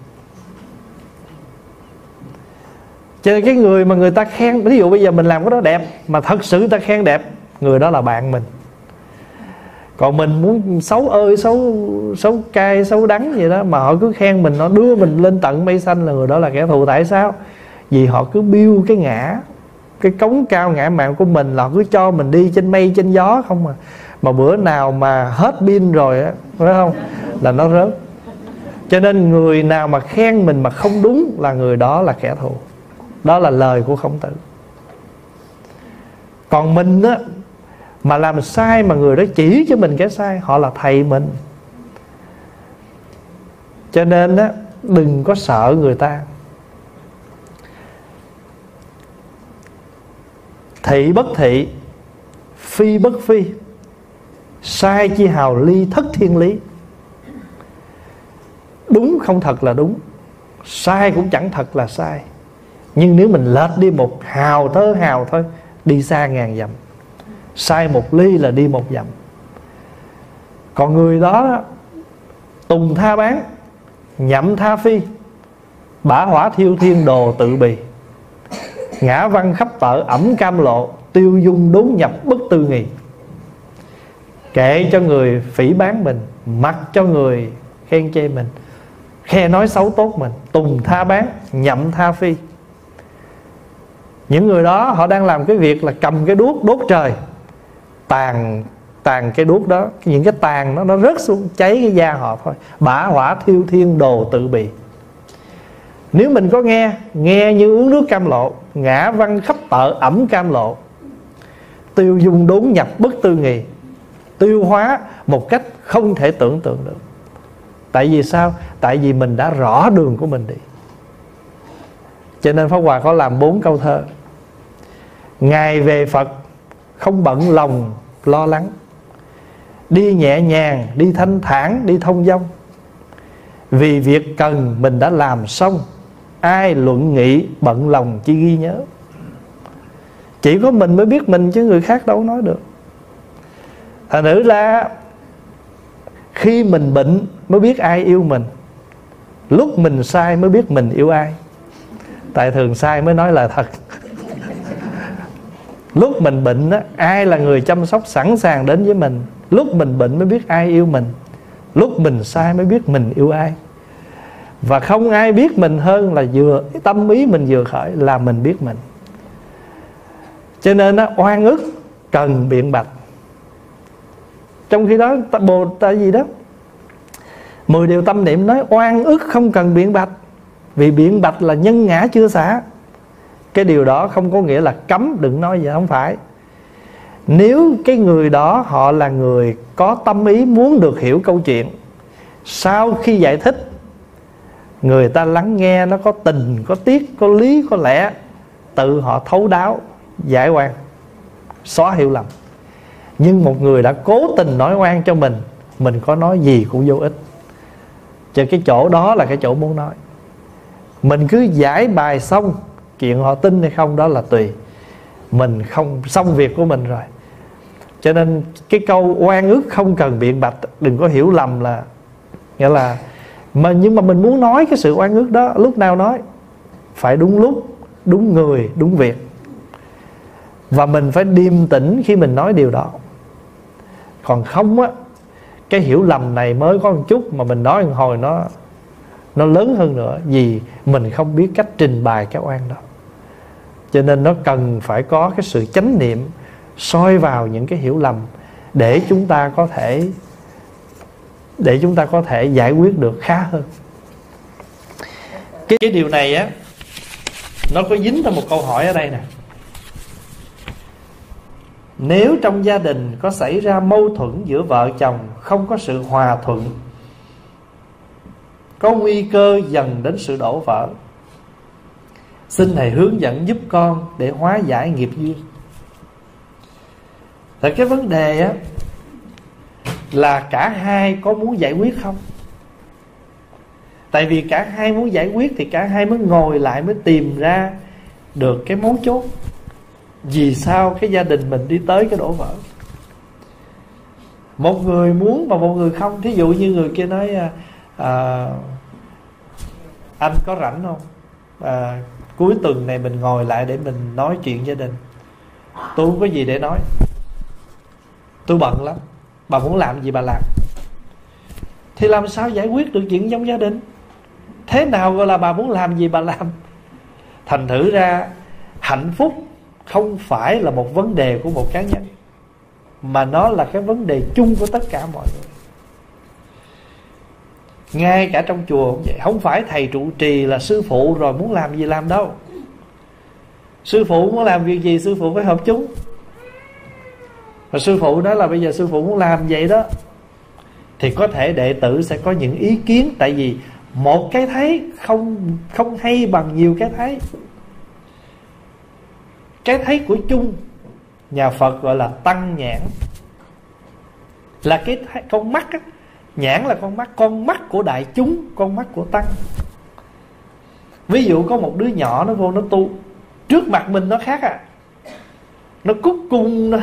Cho nên cái người mà người ta khen, ví dụ bây giờ mình làm cái đó đẹp mà thật sự người ta khen đẹp, người đó là bạn mình. Còn mình muốn xấu ơi xấu, xấu cay xấu đắng vậy đó, mà họ cứ khen mình, nó đưa mình lên tận mây xanh, là người đó là kẻ thù. Tại sao? Vì họ cứ build cái ngã, cái cống cao ngã mạn của mình, là họ cứ cho mình đi trên mây trên gió không mà. Mà bữa nào mà hết pin rồi á, phải không, là nó rớt. Cho nên người nào mà khen mình mà không đúng là người đó là kẻ thù. Đó là lời của Khổng Tử. Còn mình á, mà làm sai mà người đó chỉ cho mình cái sai, họ là thầy mình. Cho nên á, đừng có sợ người ta. Thị bất thị, phi bất phi, sai chi hào ly thất thiên lý. Đúng không thật là đúng, sai cũng chẳng thật là sai, nhưng nếu mình lệch đi một hào thơ hào thôi, đi xa ngàn dặm. Sai một ly là đi một dặm. Còn người đó tùng tha bán, nhậm tha phi, bả hỏa thiêu thiên đồ tự bì, ngã văn khắp tợ ẩm cam lộ, tiêu dung đốn nhập bất tư nghị. Kệ cho người phỉ bán mình, mặc cho người khen chê mình, khe nói xấu tốt mình, tùng tha bán, nhậm tha phi. Những người đó họ đang làm cái việc là cầm cái đuốc đốt trời, tàn tàn cái đuốc đó, những cái tàn nó nó rớt xuống cháy cái da họ thôi. Bả hỏa thiêu thiên đồ tự bị. Nếu mình có nghe, nghe như uống nước cam lộ, ngã văn khắp tợ ẩm cam lộ, tiêu dung đốn nhập bất tư nghị, tiêu hóa một cách không thể tưởng tượng được. Tại vì sao? Tại vì mình đã rõ đường của mình đi. Cho nên Pháp Hòa có làm bốn câu thơ. Ngài về Phật không bận lòng lo lắng, đi nhẹ nhàng, đi thanh thản, đi thông dong. Vì việc cần mình đã làm xong, ai luận nghị bận lòng chỉ ghi nhớ. Chỉ có mình mới biết mình, chứ người khác đâu nói được. Thành thử là khi mình bệnh mới biết ai yêu mình, lúc mình sai mới biết mình yêu ai. Tại thường sai mới nói là thật. Lúc mình bệnh á, ai là người chăm sóc sẵn sàng đến với mình. Lúc mình bệnh mới biết ai yêu mình, lúc mình sai mới biết mình yêu ai. Và không ai biết mình hơn là vừa tâm ý mình vừa khởi là mình biết mình. Cho nên á, oan ức cần biện bạch. Trong khi đó Bồ Tát gì đó mười điều tâm niệm nói oan ức không cần biện bạch. Vì biện bạch là nhân ngã chưa xả. Cái điều đó không có nghĩa là cấm đừng nói vậy, không phải. Nếu cái người đó họ là người có tâm ý muốn được hiểu câu chuyện, sau khi giải thích người ta lắng nghe nó có tình, có tiết, có lý, có lẽ, tự họ thấu đáo giải oan, xóa hiểu lầm. Nhưng một người đã cố tình nói oan cho mình, mình có nói gì cũng vô ích. Chứ cái chỗ đó là cái chỗ muốn nói. Mình cứ giải bài xong, chuyện họ tin hay không đó là tùy. Mình không xong việc của mình rồi. Cho nên cái câu oan ức không cần biện bạch, đừng có hiểu lầm là nghĩa là mà, nhưng mà mình muốn nói cái sự oan ức đó, lúc nào nói phải đúng lúc, đúng người, đúng việc. Và mình phải điềm tĩnh khi mình nói điều đó. Còn không á, cái hiểu lầm này mới có một chút mà mình nói một hồi nó Nó lớn hơn nữa, vì mình không biết cách trình bày cái oan đó. Cho nên nó cần phải có cái sự chánh niệm, soi vào những cái hiểu lầm để chúng ta có thể Để chúng ta có thể giải quyết được khá hơn. Cái, cái điều này á, nó có dính tới một câu hỏi ở đây nè. Nếu trong gia đình có xảy ra mâu thuẫn giữa vợ chồng, không có sự hòa thuận, có nguy cơ dần đến sự đổ vỡ, xin Thầy hướng dẫn giúp con để hóa giải nghiệp duyên. Thật cái vấn đề á, là cả hai có muốn giải quyết không? Tại vì cả hai muốn giải quyết thì cả hai mới ngồi lại, mới tìm ra được cái mấu chốt. Vì sao cái gia đình mình đi tới cái đổ vỡ? Một người muốn mà một người không. Thí dụ như người kia nói à, anh có rảnh không? À, cuối tuần này mình ngồi lại để mình nói chuyện gia đình. Tôi không có gì để nói, tôi bận lắm. Bà muốn làm gì bà làm. Thì làm sao giải quyết được chuyện trong gia đình? Thế nào gọi là bà muốn làm gì bà làm? Thành thử ra hạnh phúc không phải là một vấn đề của một cá nhân, mà nó là cái vấn đề chung của tất cả mọi người. Ngay cả trong chùa cũng vậy. Không phải thầy trụ trì là sư phụ rồi muốn làm gì làm đâu. Sư phụ muốn làm việc gì sư phụ phải hợp chúng. Và sư phụ nói là bây giờ sư phụ muốn làm vậy đó, thì có thể đệ tử sẽ có những ý kiến. Tại vì một cái thấy không, không hay bằng nhiều cái thấy. Cái thấy của chung nhà Phật gọi là tăng nhãn. Là cái thấy, con mắt á, nhãn là con mắt, con mắt của đại chúng, con mắt của tăng. Ví dụ có một đứa nhỏ nó vô nó tu, trước mặt mình nó khác à, nó cúc cung, nó,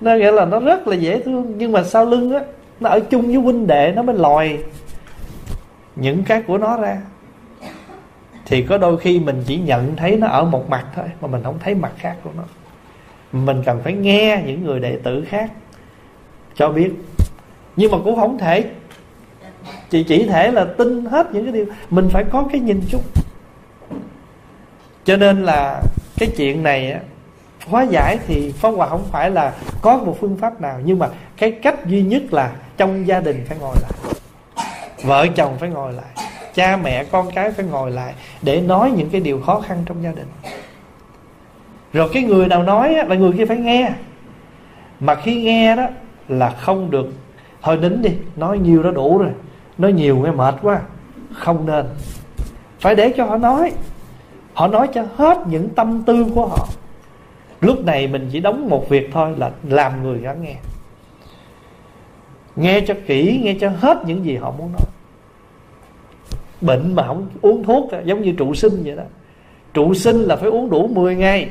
nó nghĩa là nó rất là dễ thương. Nhưng mà sau lưng á, nó ở chung với huynh đệ, nó mới lòi những cái của nó ra. Thì có đôi khi mình chỉ nhận thấy nó ở một mặt thôi, mà mình không thấy mặt khác của nó. Mình cần phải nghe những người đệ tử khác cho biết. Nhưng mà cũng không thể Chỉ chỉ thể là tin hết những cái điều. Mình phải có cái nhìn chung. Cho nên là cái chuyện này á, hóa giải thì Pháp Hòa không phải là có một phương pháp nào. Nhưng mà cái cách duy nhất là trong gia đình phải ngồi lại, vợ chồng phải ngồi lại, cha mẹ con cái phải ngồi lại để nói những cái điều khó khăn trong gia đình. Rồi cái người nào nói á, là người kia phải nghe. Mà khi nghe đó là không được thôi nín đi, nói nhiều đã đủ rồi, nói nhiều nghe mệt quá. Không nên. Phải để cho họ nói. Họ nói cho hết những tâm tư của họ. Lúc này mình chỉ đóng một việc thôi là làm người lắng nghe. Nghe cho kỹ, nghe cho hết những gì họ muốn nói. Bệnh mà không uống thuốc giống như trụ sinh vậy đó. Trụ sinh là phải uống đủ mười ngày,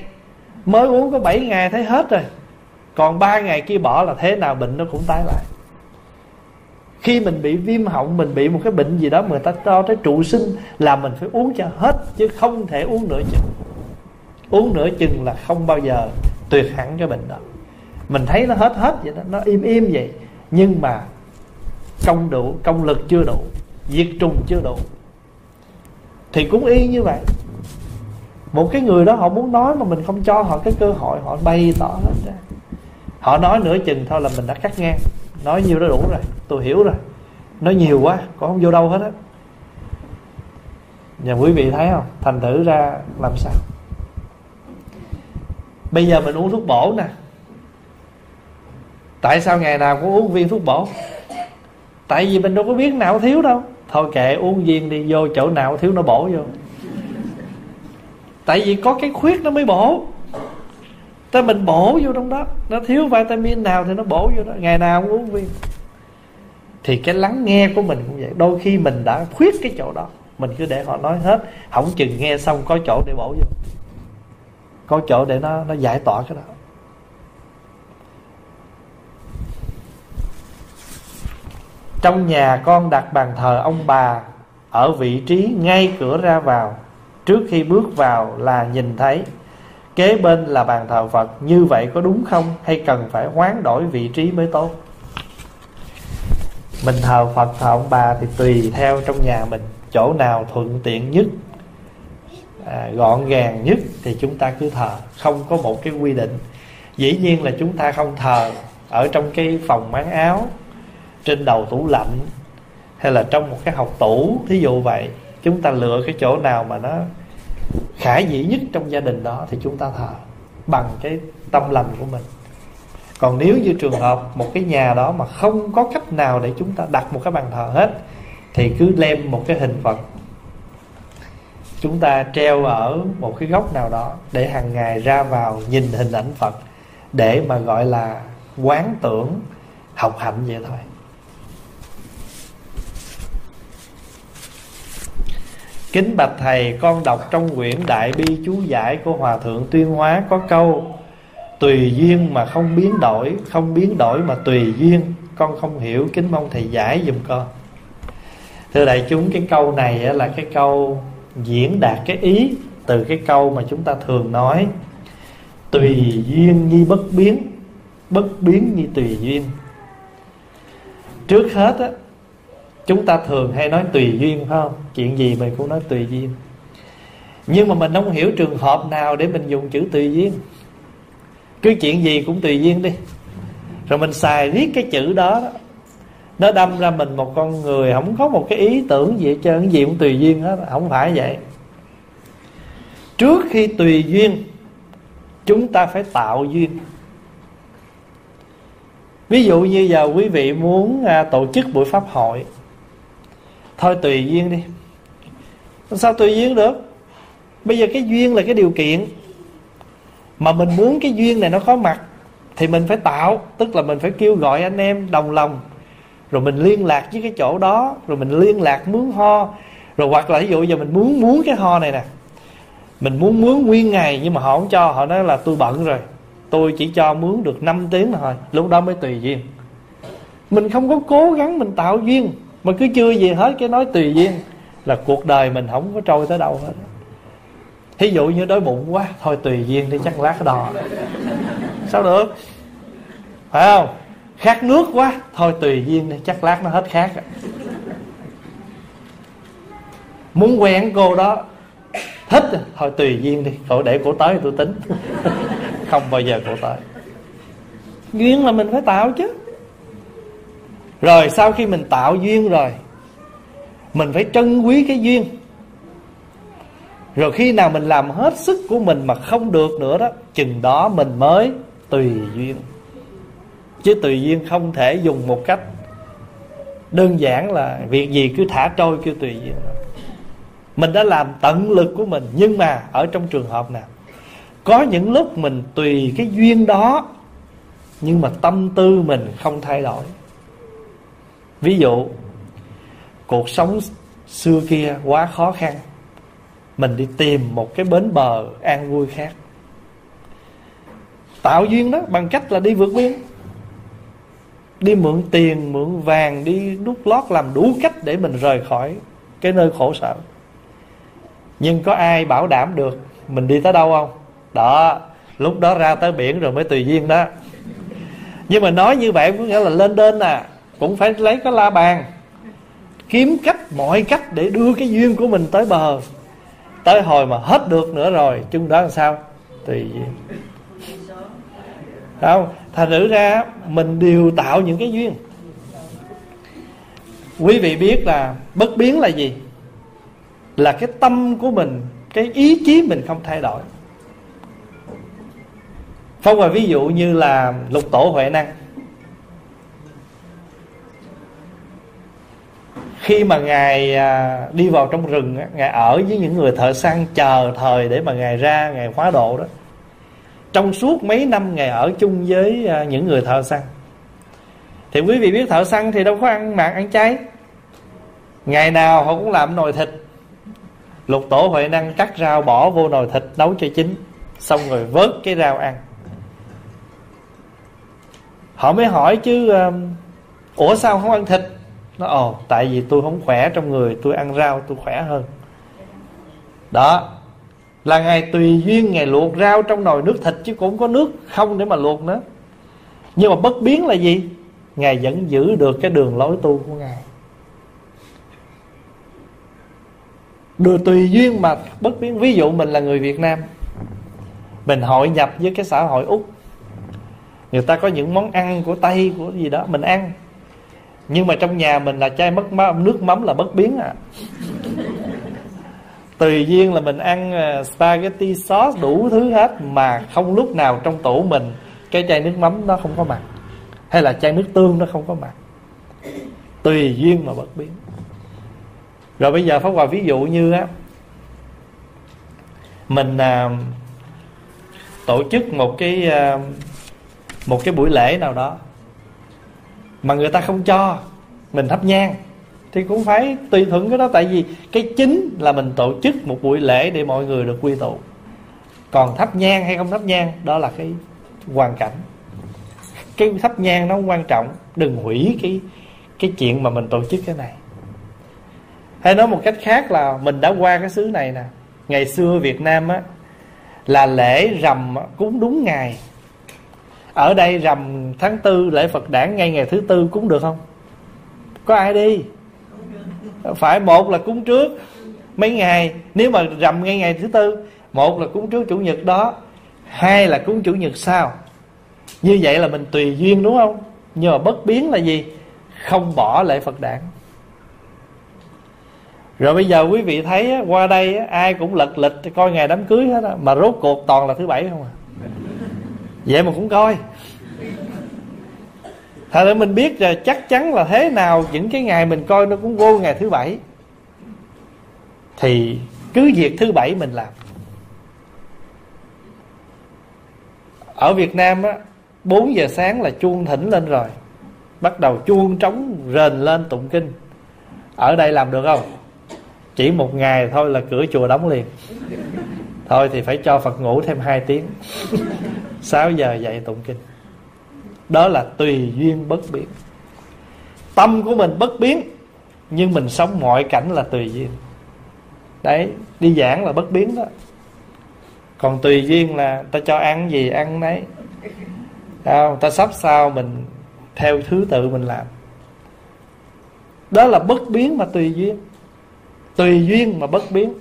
mới uống có bảy ngày thấy hết rồi, còn ba ngày kia bỏ là thế nào bệnh nó cũng tái lại. Khi mình bị viêm họng, mình bị một cái bệnh gì đó, người ta cho tới trụ sinh là mình phải uống cho hết, chứ không thể uống nửa chừng. Uống nửa chừng là không bao giờ tuyệt hẳn cái bệnh đó. Mình thấy nó hết hết vậy đó, nó im im vậy, nhưng mà công đủ, công lực chưa đủ, diệt trùng chưa đủ. Thì cũng y như vậy, một cái người đó họ muốn nói mà mình không cho họ cái cơ hội, họ bày tỏ hết ra. Họ nói nửa chừng thôi là mình đã cắt ngang. Nói nhiều đó đủ rồi, tôi hiểu rồi. Nói nhiều quá, còn không vô đâu hết á. Nhà quý vị thấy không? Thành thử ra làm sao? Bây giờ mình uống thuốc bổ nè, tại sao ngày nào cũng uống viên thuốc bổ? Tại vì mình đâu có biết nào thiếu đâu. Thôi kệ, uống viên đi, vô chỗ nào thiếu nó bổ vô. Tại vì có cái khuyết nó mới bổ, ta mình bổ vô trong đó. Nó thiếu vitamin nào thì nó bổ vô đó. Ngày nào cũng uống viên. Thì cái lắng nghe của mình cũng vậy. Đôi khi mình đã khuyết cái chỗ đó, mình cứ để họ nói hết, không chừng nghe xong có chỗ để bổ vô, có chỗ để nó, nó giải tỏa cái đó. Trong nhà con đặt bàn thờ ông bà ở vị trí ngay cửa ra vào. Trước khi bước vào là nhìn thấy, kế bên là bàn thờ Phật. Như vậy có đúng không? Hay cần phải hoán đổi vị trí mới tốt? Mình thờ Phật, thờ ông bà thì tùy theo trong nhà mình, chỗ nào thuận tiện nhất, à, gọn gàng nhất thì chúng ta cứ thờ. Không có một cái quy định. Dĩ nhiên là chúng ta không thờ ở trong cái phòng máng áo, trên đầu tủ lạnh, hay là trong một cái hộc tủ, thí dụ vậy. Chúng ta lựa cái chỗ nào mà nó khả dĩ nhất trong gia đình đó thì chúng ta thờ bằng cái tâm lành của mình. Còn nếu như trường hợp một cái nhà đó mà không có cách nào để chúng ta đặt một cái bàn thờ hết, thì cứ lem một cái hình Phật, chúng ta treo ở một cái góc nào đó để hàng ngày ra vào nhìn hình ảnh Phật, để mà gọi là quán tưởng học hạnh vậy thôi. Kính bạch thầy, con đọc trong quyển Đại Bi chú giải của Hòa thượng Tuyên Hóa có câu tùy duyên mà không biến đổi, không biến đổi mà tùy duyên. Con không hiểu, kính mong thầy giải giùm con. Thưa đại chúng, cái câu này là cái câu diễn đạt cái ý từ cái câu mà chúng ta thường nói: tùy duyên nhi bất biến, bất biến nhi tùy duyên. Trước hết á, chúng ta thường hay nói tùy duyên, phải không? Chuyện gì mình cũng nói tùy duyên. Nhưng mà mình không hiểu trường hợp nào để mình dùng chữ tùy duyên. Cứ chuyện gì cũng tùy duyên đi, rồi mình xài riết cái chữ đó, nó đâm ra mình một con người không có một cái ý tưởng gì hết trơn, cái gì cũng tùy duyên hết. Không phải vậy. Trước khi tùy duyên, chúng ta phải tạo duyên. Ví dụ như giờ quý vị muốn tổ chức buổi pháp hội, thôi tùy duyên đi. Sao tùy duyên được? Bây giờ cái duyên là cái điều kiện, mà mình muốn cái duyên này nó có mặt thì mình phải tạo. Tức là mình phải kêu gọi anh em đồng lòng, rồi mình liên lạc với cái chỗ đó, rồi mình liên lạc mướn ho. Rồi hoặc là ví dụ giờ mình muốn muốn cái ho này nè, mình muốn mướn nguyên ngày, nhưng mà họ không cho. Họ nói là tôi bận rồi, tôi chỉ cho mướn được năm tiếng thôi. Lúc đó mới tùy duyên. Mình không có cố gắng mình tạo duyên, mà cứ chưa gì hết cái nói tùy duyên là cuộc đời mình không có trôi tới đâu hết. Thí dụ như đói bụng quá, thôi tùy duyên đi, chắc lát đò. Sao được? Phải không? Khát nước quá, thôi tùy duyên đi, chắc lát nó hết khát. Muốn quen cô đó, thích, thôi tùy duyên đi, cậu để cổ tới tôi tính. Không bao giờ cổ tới. Duyên là mình phải tạo chứ. Rồi sau khi mình tạo duyên rồi, mình phải trân quý cái duyên. Rồi khi nào mình làm hết sức của mình mà không được nữa đó, chừng đó mình mới tùy duyên. Chứ tùy duyên không thể dùng một cách đơn giản là việc gì cứ thả trôi kêu tùy duyên. Mình đã làm tận lực của mình, nhưng mà ở trong trường hợp nào Có những lúc mình tùy cái duyên đó, nhưng mà tâm tư mình không thay đổi. Ví dụ cuộc sống xưa kia quá khó khăn, mình đi tìm một cái bến bờ an vui khác, tạo duyên đó bằng cách là đi vượt biên, đi mượn tiền, mượn vàng, đi đút lót, làm đủ cách để mình rời khỏi cái nơi khổ sở. Nhưng có ai bảo đảm được mình đi tới đâu không? Đó, lúc đó ra tới biển rồi mới tùy duyên đó. Nhưng mà nói như vậy có nghĩa là lên đên à, cũng phải lấy cái la bàn, kiếm cách, mọi cách để đưa cái duyên của mình tới bờ. Tới hồi mà hết được nữa rồi, chừng đó làm sao? Tùy duyên. Không? Thành thử ra mình đều tạo những cái duyên. Quý vị biết là bất biến là gì? Là cái tâm của mình, cái ý chí mình không thay đổi. Phong và ví dụ như là lục tổ Huệ Năng, khi mà Ngài đi vào trong rừng, Ngài ở với những người thợ săn chờ thời để mà Ngài ra, Ngài hóa độ đó. Trong suốt mấy năm Ngài ở chung với những người thợ săn. Thì quý vị biết thợ săn thì đâu có ăn mặn ăn cháy, ngày nào họ cũng làm nồi thịt. Lục tổ Huệ Năng cắt rau bỏ vô nồi thịt nấu cho chín, xong rồi vớt cái rau ăn. Họ mới hỏi chứ ủa sao không ăn thịt? Nó ồ tại vì tôi không khỏe trong người, tôi ăn rau tôi khỏe hơn. Đó là Ngài tùy duyên, Ngài luộc rau trong nồi nước thịt, chứ cũng có nước không để mà luộc nữa. Nhưng mà bất biến là gì? Ngài vẫn giữ được cái đường lối tu của Ngài. Đưa tùy duyên mà bất biến. Ví dụ mình là người Việt Nam, mình hội nhập với cái xã hội Úc, người ta có những món ăn của Tây, của gì đó mình ăn, nhưng mà trong nhà mình là chai mất má, nước mắm là bất biến à. Tùy duyên là mình ăn spaghetti sauce đủ thứ hết, mà không lúc nào trong tủ mình cái chai nước mắm nó không có mặt, hay là chai nước tương nó không có mặt. Tùy duyên mà bất biến. Rồi bây giờ Pháp Hòa ví dụ như á, mình à, tổ chức một cái à, một cái buổi lễ nào đó mà người ta không cho mình thắp nhang, thì cũng phải tùy thuận cái đó. Tại vì cái chính là mình tổ chức một buổi lễ để mọi người được quy tụ. Còn thắp nhang hay không thắp nhang, đó là cái hoàn cảnh. Cái thắp nhang nó không quan trọng, đừng hủy cái, cái chuyện mà mình tổ chức cái này. Hay nói một cách khác là mình đã qua cái xứ này nè. Ngày xưa Việt Nam á, là lễ rằm cúng đúng ngày. Ở đây rằm tháng tư lễ Phật đản ngay ngày thứ tư cúng được không? Có ai đi? Phải một là cúng trước mấy ngày. Nếu mà rằm ngay ngày thứ tư, một là cúng trước chủ nhật đó, hai là cúng chủ nhật sau. Như vậy là mình tùy duyên đúng không? Nhưng mà bất biến là gì? Không bỏ lễ Phật đản. Rồi bây giờ quý vị thấy qua đây ai cũng lật lịch coi ngày đám cưới hết á, mà rốt cuộc toàn là thứ bảy không à. Vậy mà cũng coi. Thật ra mình biết rồi, chắc chắn là thế nào những cái ngày mình coi nó cũng vô ngày thứ bảy. Thì cứ việc thứ bảy mình làm. Ở Việt Nam á, bốn giờ sáng là chuông thỉnh lên rồi, bắt đầu chuông trống rền lên tụng kinh. Ở đây làm được không? Chỉ một ngày thôi là cửa chùa đóng liền. Thôi thì phải cho Phật ngủ thêm hai tiếng. sáu giờ dậy tụng kinh. Đó là tùy duyên bất biến. Tâm của mình bất biến, nhưng mình sống mọi cảnh là tùy duyên. Đấy, đi giảng là bất biến đó. Còn tùy duyên là ta cho ăn gì ăn nấy, ta sắp sao mình theo thứ tự mình làm. Đó là bất biến mà tùy duyên. Tùy duyên mà bất biến.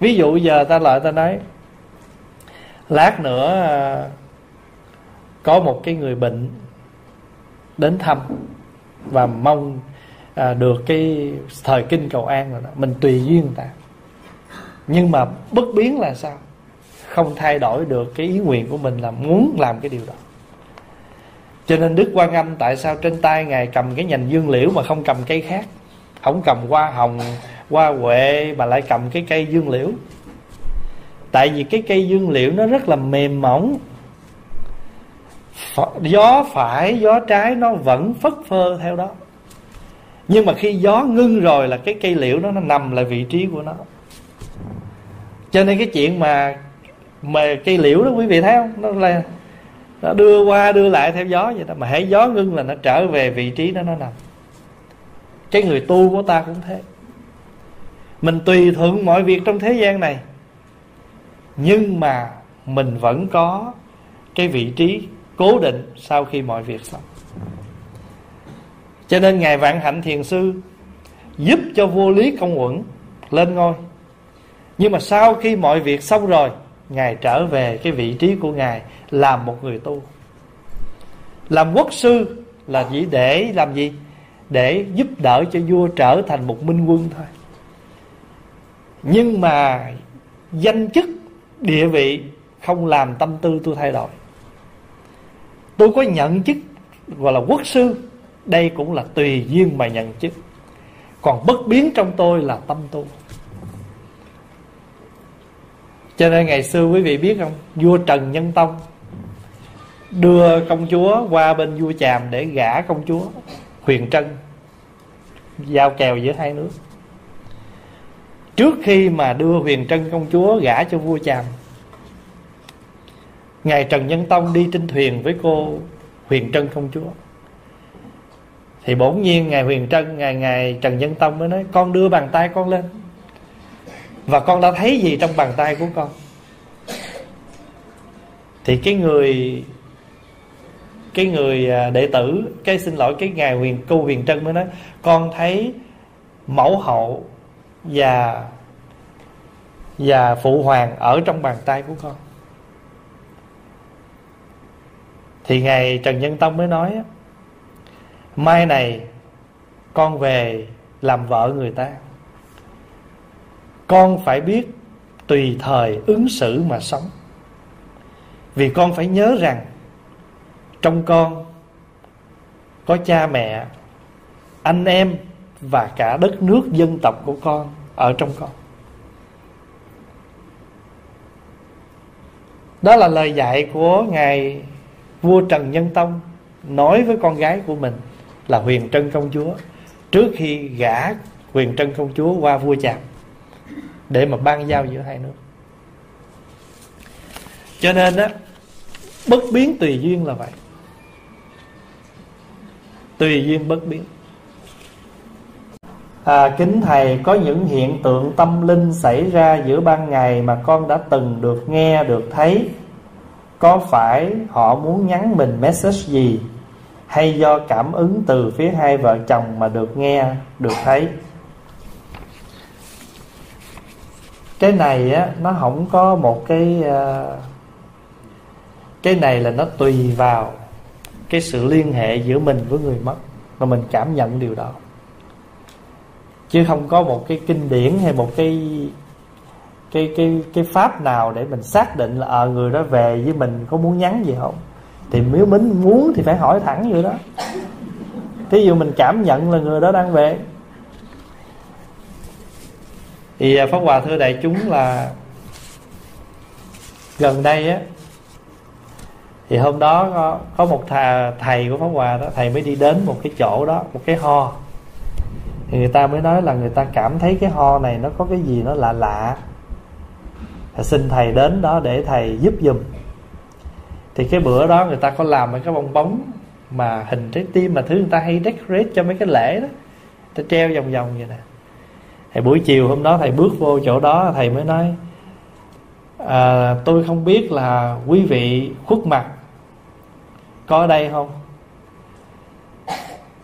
Ví dụ giờ ta lại ta nói lát nữa có một cái người bệnh đến thăm và mong được cái thời kinh cầu an rồi đó, mình tùy duyên người ta. Nhưng mà bất biến là sao? Không thay đổi được cái ý nguyện của mình là muốn làm cái điều đó. Cho nên Đức Quan Âm tại sao trên tay Ngài cầm cái nhành dương liễu mà không cầm cây khác, không cầm hoa hồng, hoa huệ mà lại cầm cái cây dương liễu? Tại vì cái cây dương liễu nó rất là mềm mỏng, gió phải gió trái nó vẫn phất phơ theo đó. Nhưng mà khi gió ngưng rồi là cái cây liễu đó, nó nằm lại vị trí của nó. Cho nên cái chuyện mà mà cây liễu đó quý vị thấy không, nó là nó đưa qua đưa lại theo gió vậy đó, mà hễ gió ngưng là nó trở về vị trí đó nó nằm. Cái người tu của ta cũng thế, mình tùy thuận mọi việc trong thế gian này, nhưng mà mình vẫn có cái vị trí cố định sau khi mọi việc xong. Cho nên Ngài Vạn Hạnh Thiền Sư giúp cho Vô Lý Công Uẩn lên ngôi, nhưng mà sau khi mọi việc xong rồi, Ngài trở về cái vị trí của Ngài làm một người tu. Làm quốc sư là chỉ để làm gì? Để giúp đỡ cho vua trở thành một minh quân thôi. Nhưng mà danh chức, địa vị không làm tâm tư tôi thay đổi. Tôi có nhận chức gọi là quốc sư, đây cũng là tùy duyên mà nhận chức. Còn bất biến trong tôi là tâm tu. Cho nên ngày xưa quý vị biết không, vua Trần Nhân Tông đưa công chúa qua bên vua Chàm để gả công chúa Huyền Trân, giao kèo giữa hai nước. Trước khi mà đưa Huyền Trân công chúa gả cho vua Chàm, Ngài Trần Nhân Tông đi trên thuyền với cô Huyền Trân công chúa. Thì bỗng nhiên Ngài Huyền Trân, Ngài, Ngài Trần Nhân Tông mới nói: con đưa bàn tay con lên, và con đã thấy gì trong bàn tay của con? Thì cái người Cái người đệ tử Cái xin lỗi cái Ngài Huyền, cô Huyền Trân mới nói: con thấy mẫu hậu Và Và phụ hoàng ở trong bàn tay của con. Thì Ngài Trần Nhân Tông mới nói: mai này con về làm vợ người ta, con phải biết tùy thời ứng xử mà sống. Vì con phải nhớ rằng trong con có cha mẹ, anh em và cả đất nước dân tộc của con ở trong con. Đó là lời dạy của Ngài vua Trần Nhân Tông nói với con gái của mình là Huyền Trân công chúa, trước khi gả Huyền Trân công chúa qua vua Chàm để mà ban giao giữa hai nước. Cho nên á, bất biến tùy duyên là vậy. Tùy duyên bất biến. À, kính thầy, có những hiện tượng tâm linh xảy ra giữa ban ngày mà con đã từng được nghe, được thấy. Có phải họ muốn nhắn mình message gì, hay do cảm ứng từ phía hai vợ chồng mà được nghe, được thấy? Cái này á, nó không có một cái uh, cái này là nó tùy vào cái sự liên hệ giữa mình với người mất mà mình cảm nhận điều đó, chứ không có một cái kinh điển hay một cái cái cái cái pháp nào để mình xác định là ờ à, người đó về với mình có muốn nhắn gì không. Thì nếu mình muốn thì phải hỏi thẳng vậy đó. Thí dụ mình cảm nhận là người đó đang về. Thì Pháp Hòa thưa đại chúng là gần đây á, thì hôm đó có, có một thà, thầy của Pháp Hòa đó, thầy mới đi đến một cái chỗ đó, một cái ho. Thì người ta mới nói là người ta cảm thấy cái ho này nó có cái gì nó lạ lạ, thì xin thầy đến đó để thầy giúp giùm. Thì cái bữa đó người ta có làm mấy cái bong bóng mà hình trái tim mà thứ người ta hay decorate cho mấy cái lễ đó, ta treo vòng vòng vậy nè. Thì buổi chiều hôm đó thầy bước vô chỗ đó, thầy mới nói: à, tôi không biết là quý vị khuất mặt có ở đây không?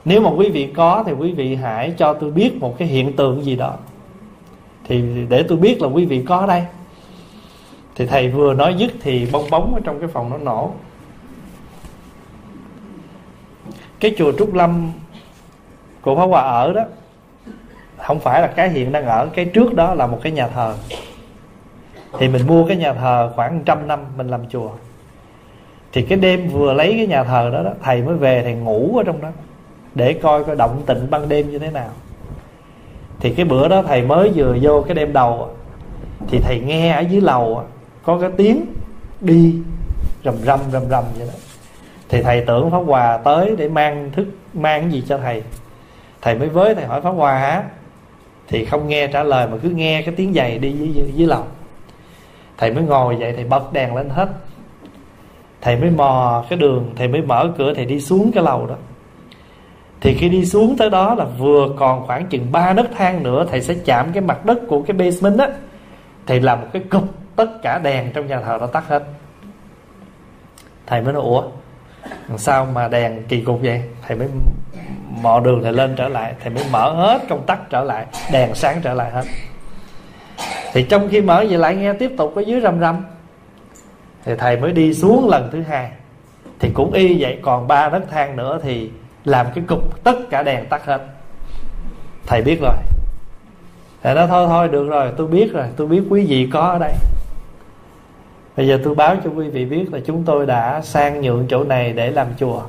Nếu mà quý vị có thì quý vị hãy cho tôi biết một cái hiện tượng gì đó, thì để tôi biết là quý vị có ở đây. Thì thầy vừa nói dứt thì bong bóng ở trong cái phòng nó nổ. Cái chùa Trúc Lâm của Pháp Hòa ở đó không phải là cái hiện đang ở, cái trước đó là một cái nhà thờ. Thì mình mua cái nhà thờ khoảng một trăm năm mình làm chùa. Thì cái đêm vừa lấy cái nhà thờ đó, đó thầy mới về, thầy ngủ ở trong đó để coi coi động tĩnh ban đêm như thế nào. Thì cái bữa đó thầy mới vừa vô cái đêm đầu, thì thầy nghe ở dưới lầu có cái tiếng đi rầm rầm rầm rầm vậy đó. Thì thầy tưởng Pháp Hòa tới để mang thức, mang cái gì cho thầy. Thầy mới với, thầy hỏi Pháp Hòa hả? Thì không nghe trả lời mà cứ nghe cái tiếng giày đi dưới, dưới, dưới lòng. Thầy mới ngồi dậy, thầy bật đèn lên hết. Thầy mới mò cái đường, thầy mới mở cửa, thầy đi xuống cái lầu đó. Thì khi đi xuống tới đó là vừa còn khoảng chừng ba nấc thang nữa, thầy sẽ chạm cái mặt đất của cái basement á. Thầy làm một cái cục, tất cả đèn trong nhà thờ đã tắt hết. Thầy mới nói ủa sao mà đèn kỳ cục vậy? Thầy mới mò đường thầy lên trở lại, thầy mới mở hết công tắc trở lại, đèn sáng trở lại hết. Thì trong khi mở vậy lại nghe tiếp tục ở dưới rầm rầm. Thì thầy mới đi xuống lần thứ hai, thì cũng y vậy, còn ba nấc thang nữa thì làm cái cục, tất cả đèn tắt hết. Thầy biết rồi. Thầy nói thôi thôi được rồi, tôi biết rồi, tôi biết quý vị có ở đây. Bây giờ tôi báo cho quý vị biết là chúng tôi đã sang nhượng chỗ này để làm chùa.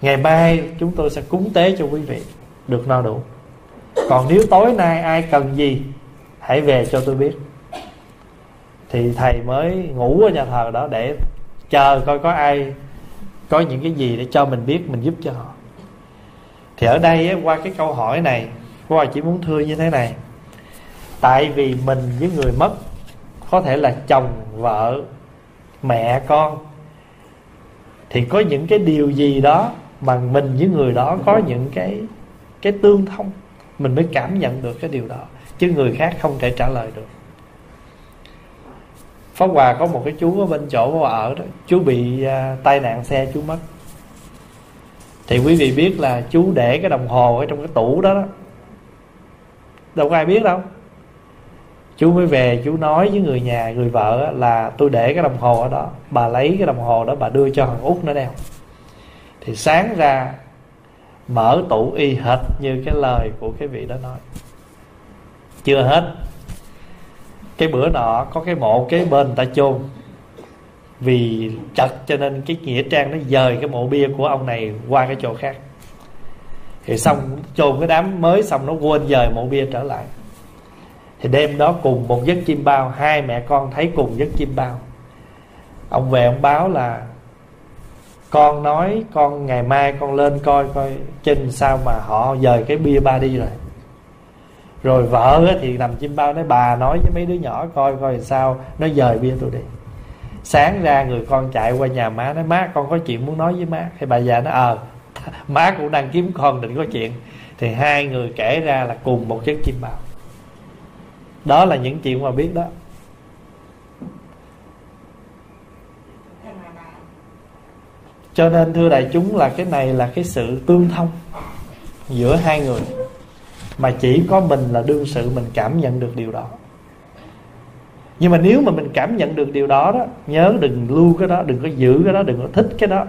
Ngày mai chúng tôi sẽ cúng tế cho quý vị được no đủ. Còn nếu tối nay ai cần gì hãy về cho tôi biết. Thì thầy mới ngủ ở nhà thờ đó để chờ coi có ai có những cái gì để cho mình biết, mình giúp cho họ. Thì ở đây qua cái câu hỏi này, qua chỉ muốn thưa như thế này. Tại vì mình với người mất, có thể là chồng, vợ, mẹ, con, thì có những cái điều gì đó mà mình với người đó có những cái cái tương thông, mình mới cảm nhận được cái điều đó, chứ người khác không thể trả lời được. Pháp Hòa có một cái chú ở bên chỗ Pháp Hòa ở đó, chú bị uh, tai nạn xe, chú mất. Thì quý vị biết là chú để cái đồng hồ ở trong cái tủ đó đó, đâu có ai biết đâu. Chú mới về chú nói với người nhà, người vợ là tôi để cái đồng hồ ở đó, bà lấy cái đồng hồ đó bà đưa cho thằng Út nó đeo. Thì sáng ra mở tủ y hệt như cái lời của cái vị đó nói. Chưa hết, cái bữa nọ có cái mộ kế bên người ta chôn, vì chật cho nên cái nghĩa trang nó dời cái mộ bia của ông này qua cái chỗ khác. Thì xong chôn cái đám mới xong nó quên dời mộ bia trở lại. Thì đêm đó cùng một giấc chim bao, hai mẹ con thấy cùng giấc chim bao. Ông về ông báo là con nói con ngày mai con lên coi coi trên sao mà họ dời cái bia ba đi rồi. Rồi vợ thì nằm chim bao nói bà nói với mấy đứa nhỏ coi coi sao nó dời bia tôi đi. Sáng ra người con chạy qua nhà má nói má con có chuyện muốn nói với má. Thì bà già nói ờ má cũng đang kiếm con định có chuyện. Thì hai người kể ra là cùng một giấc chim bao. Đó là những chuyện mà biết đó. Cho nên thưa đại chúng là cái này là cái sự tương thông giữa hai người, mà chỉ có mình là đương sự mình cảm nhận được điều đó. Nhưng mà nếu mà mình cảm nhận được điều đó đó, nhớ đừng lưu cái đó, đừng có giữ cái đó, đừng có thích cái đó,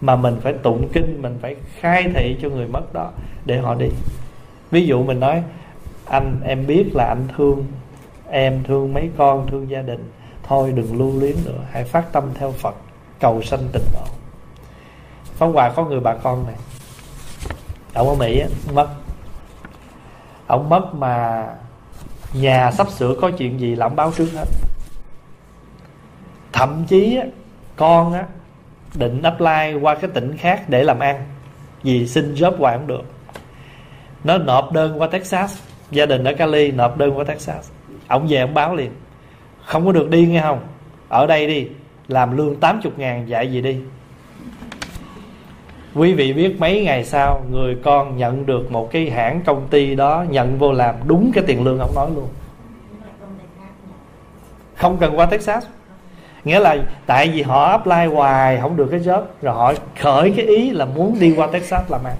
mà mình phải tụng kinh, mình phải khai thị cho người mất đó để họ đi. Ví dụ mình nói anh em biết là anh thương em, thương mấy con, thương gia đình, thôi đừng lưu luyến nữa, hãy phát tâm theo Phật, cầu sanh tịnh độ. Pháp Hòa có người bà con này, ông ở Mỹ ấy, mất. Ông mất mà nhà sắp sửa có chuyện gì là ông báo trước hết. Thậm chí con á, định apply qua cái tỉnh khác để làm ăn, vì xin job hoài không được. Nó nộp đơn qua Texas, gia đình ở Cali nộp đơn qua Texas. Ông về ông báo liền, không có được đi nghe không, ở đây đi, làm lương tám mươi ngàn dạy gì đi. Quý vị biết mấy ngày sau, người con nhận được một cái hãng công ty đó nhận vô làm đúng cái tiền lương ông nói luôn, không cần qua Texas. Nghĩa là tại vì họ apply hoài không được cái job, rồi họ khởi cái ý là muốn đi qua Texas làm ăn.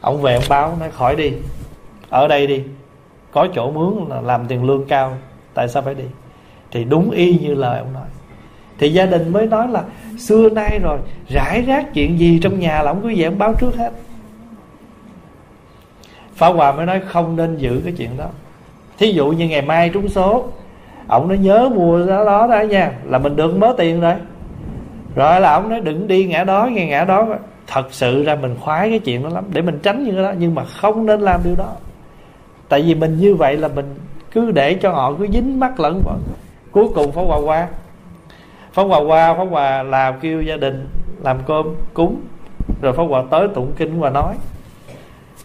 Ông về ông báo nói khỏi đi, ở đây đi, có chỗ mướn là làm tiền lương cao, tại sao phải đi. Thì đúng y như lời ông nói. Thì gia đình mới nói là xưa nay rồi, rải rác chuyện gì trong nhà là ông cứ về ông báo trước hết. Pháp Hòa mới nói không nên giữ cái chuyện đó. Thí dụ như ngày mai trúng số, ông nói nhớ mua đó đó đó nha, là mình được mớ tiền rồi. Rồi là ông nói đừng đi ngã đó, nghe ngã đó. Thật sự ra mình khoái cái chuyện đó lắm, để mình tránh như đó, nhưng mà không nên làm điều đó. Tại vì mình như vậy là mình cứ để cho họ cứ dính mắt lẫn quẩn. Cuối cùng Pháp Hòa qua Pháp Hòa qua Pháp Hòa làm, kêu gia đình làm cơm cúng, rồi Pháp Hòa tới tụng kinh và nói.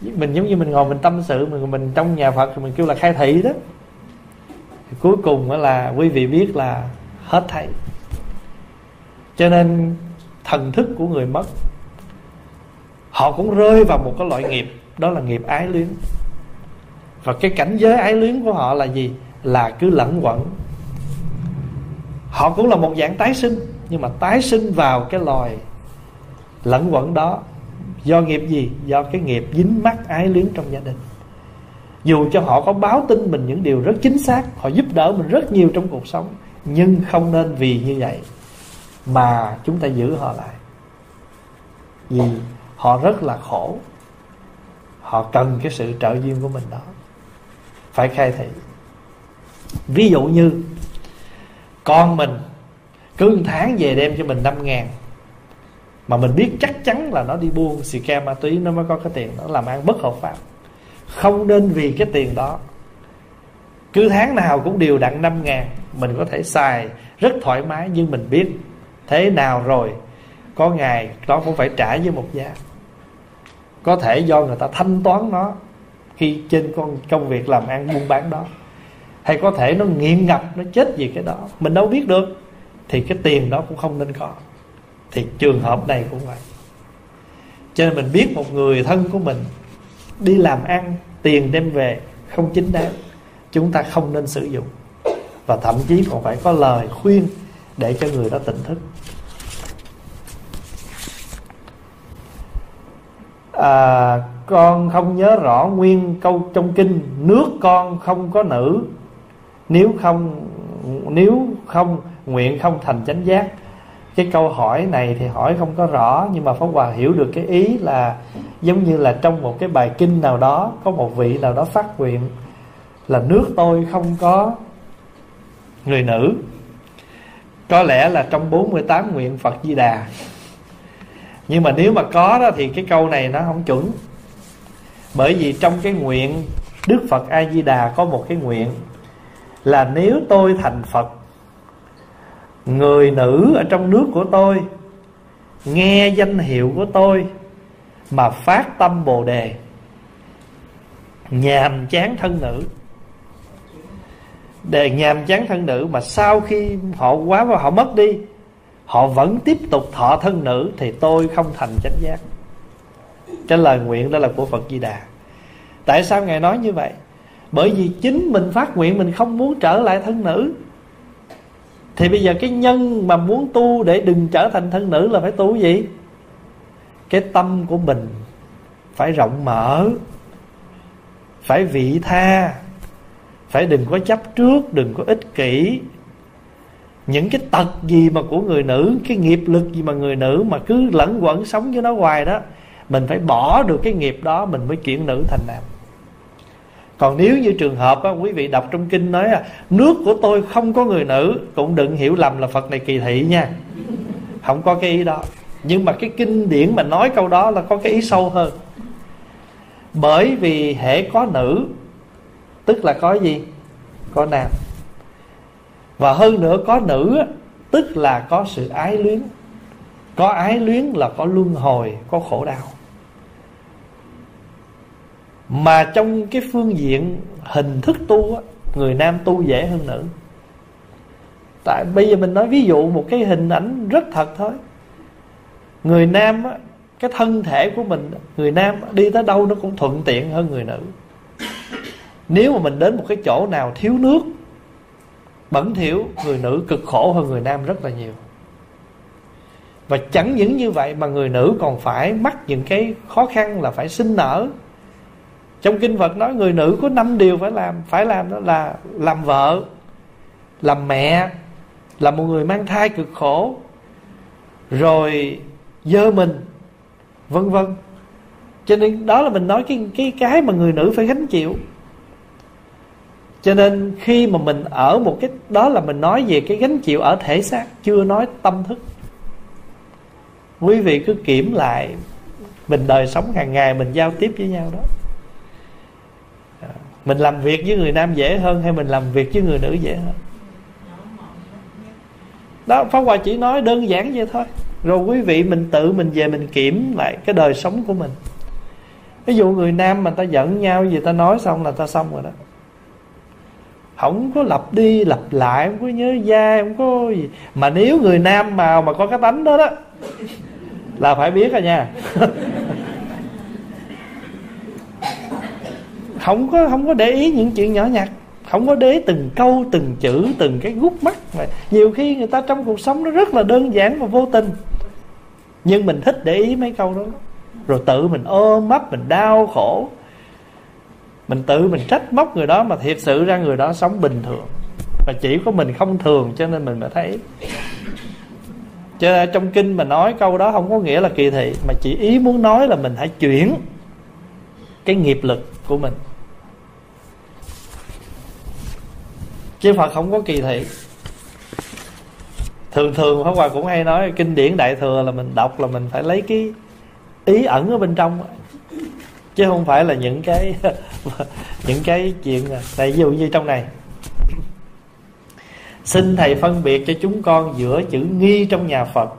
Mình giống như mình ngồi mình tâm sự, mình mình trong nhà Phật thì mình kêu là khai thị đó. Thì cuối cùng là quý vị biết là hết thảy. Cho nên thần thức của người mất, họ cũng rơi vào một cái loại nghiệp, đó là nghiệp ái luyến. Và cái cảnh giới ái luyến của họ là gì? Là cứ lẫn quẩn. Họ cũng là một dạng tái sinh, nhưng mà tái sinh vào cái loài lẫn quẩn đó. Do nghiệp gì? Do cái nghiệp dính mắc ái luyến trong gia đình. Dù cho họ có báo tin mình những điều rất chính xác, họ giúp đỡ mình rất nhiều trong cuộc sống, nhưng không nên vì như vậy mà chúng ta giữ họ lại. Vì họ rất là khổ, họ cần cái sự trợ duyên của mình đó. Phải khai thị. Ví dụ như con mình cứ một tháng về đem cho mình năm ngàn, mà mình biết chắc chắn là nó đi buôn xì ke ma túy nó mới có cái tiền, nó làm ăn bất hợp pháp. Không nên vì cái tiền đó, cứ tháng nào cũng đều đặn năm ngàn, mình có thể xài rất thoải mái. Nhưng mình biết thế nào rồi, có ngày nó cũng phải trả với một giá. Có thể do người ta thanh toán nó khi trên con công việc làm ăn buôn bán đó, hay có thể nó nghiện ngập, nó chết vì cái đó, mình đâu biết được. Thì cái tiền đó cũng không nên có. Thì trường hợp này cũng vậy. Cho nên mình biết một người thân của mình đi làm ăn, tiền đem về không chính đáng, chúng ta không nên sử dụng. Và thậm chí còn phải có lời khuyên để cho người đó tỉnh thức. À, con không nhớ rõ nguyên câu trong kinh, nước con không có nữ, nếu không nếu không nguyện không thành chánh giác. Cái câu hỏi này thì hỏi không có rõ, nhưng mà Pháp Hòa hiểu được cái ý là giống như là trong một cái bài kinh nào đó, có một vị nào đó phát nguyện là nước tôi không có người nữ. Có lẽ là trong bốn mươi tám nguyện Phật Di Đà. Nhưng mà nếu mà có đó thì cái câu này nó không chuẩn. Bởi vì trong cái nguyện Đức Phật A Di Đà có một cái nguyện là nếu tôi thành Phật, người nữ ở trong nước của tôi nghe danh hiệu của tôi mà phát tâm Bồ Đề, nhàm chán thân nữ, để nhàm chán thân nữ mà sau khi họ quá và họ mất đi, họ vẫn tiếp tục thọ thân nữ, thì tôi không thành chánh giác. Cái lời nguyện đó là của Phật Di Đà. Tại sao Ngài nói như vậy? Bởi vì chính mình phát nguyện mình không muốn trở lại thân nữ. Thì bây giờ cái nhân mà muốn tu để đừng trở thành thân nữ là phải tu gì? Cái tâm của mình phải rộng mở, phải vị tha, phải đừng có chấp trước, đừng có ích kỷ. Những cái tật gì mà của người nữ, cái nghiệp lực gì mà người nữ mà cứ lẫn quẩn sống với nó hoài đó, mình phải bỏ được cái nghiệp đó, mình mới chuyển nữ thành nam. Còn nếu như trường hợp á, quý vị đọc trong kinh nói là nước của tôi không có người nữ, cũng đừng hiểu lầm là Phật này kỳ thị nha, không có cái ý đó. Nhưng mà cái kinh điển mà nói câu đó là có cái ý sâu hơn. Bởi vì hễ có nữ tức là có gì? Có nam. Và hơn nữa có nữ tức là có sự ái luyến. Có ái luyến là có luân hồi, có khổ đau. Mà trong cái phương diện hình thức tu, người nam tu dễ hơn nữ. Tại bây giờ mình nói ví dụ một cái hình ảnh rất thật thôi. Người nam, cái thân thể của mình, người nam đi tới đâu nó cũng thuận tiện hơn người nữ. Nếu mà mình đến một cái chỗ nào thiếu nước, bẩn thỉu, người nữ cực khổ hơn người nam rất là nhiều. Và chẳng những như vậy mà người nữ còn phải mắc những cái khó khăn là phải sinh nở. Trong kinh Phật nói người nữ có năm điều phải làm. Phải làm đó là làm vợ, làm mẹ, làm một người mang thai cực khổ, rồi dơ mình, vân vân. Cho nên đó là mình nói cái, cái, cái mà người nữ phải gánh chịu. Cho nên khi mà mình ở một cái, đó là mình nói về cái gánh chịu ở thể xác, chưa nói tâm thức. Quý vị cứ kiểm lại mình đời sống hàng ngày mình giao tiếp với nhau đó. Mình làm việc với người nam dễ hơn hay mình làm việc với người nữ dễ hơn? Đó, Pháp Hòa chỉ nói đơn giản vậy thôi. Rồi quý vị mình tự mình về mình kiểm lại cái đời sống của mình. Ví dụ người nam mà ta giận nhau gì ta nói xong là ta xong rồi đó. Không có lặp đi lặp lại, không có nhớ dai, không có gì. Mà nếu người nam mà mà có cái tánh đó đó là phải biết rồi nha. Không có không có để ý những chuyện nhỏ nhặt, không có để ý từng câu, từng chữ, từng cái gút mắt. Mà nhiều khi người ta trong cuộc sống nó rất là đơn giản và vô tình, nhưng mình thích để ý mấy câu đó. Rồi tự mình ôm ấp, mình đau khổ, mình tự mình trách móc người đó. Mà thiệt sự ra người đó sống bình thường, và chỉ có mình không thường cho nên mình mới thấy. Cho nên trong kinh mà nói câu đó không có nghĩa là kỳ thị, mà chỉ ý muốn nói là mình hãy chuyển cái nghiệp lực của mình. Chứ Phật không có kỳ thị. Thường thường Pháp Hòa cũng hay nói kinh điển Đại Thừa là mình đọc là mình phải lấy cái ý ẩn ở bên trong, chứ không phải là những cái những cái chuyện này. Ví dụ như trong này: xin Thầy phân biệt cho chúng con giữa chữ nghi trong nhà Phật,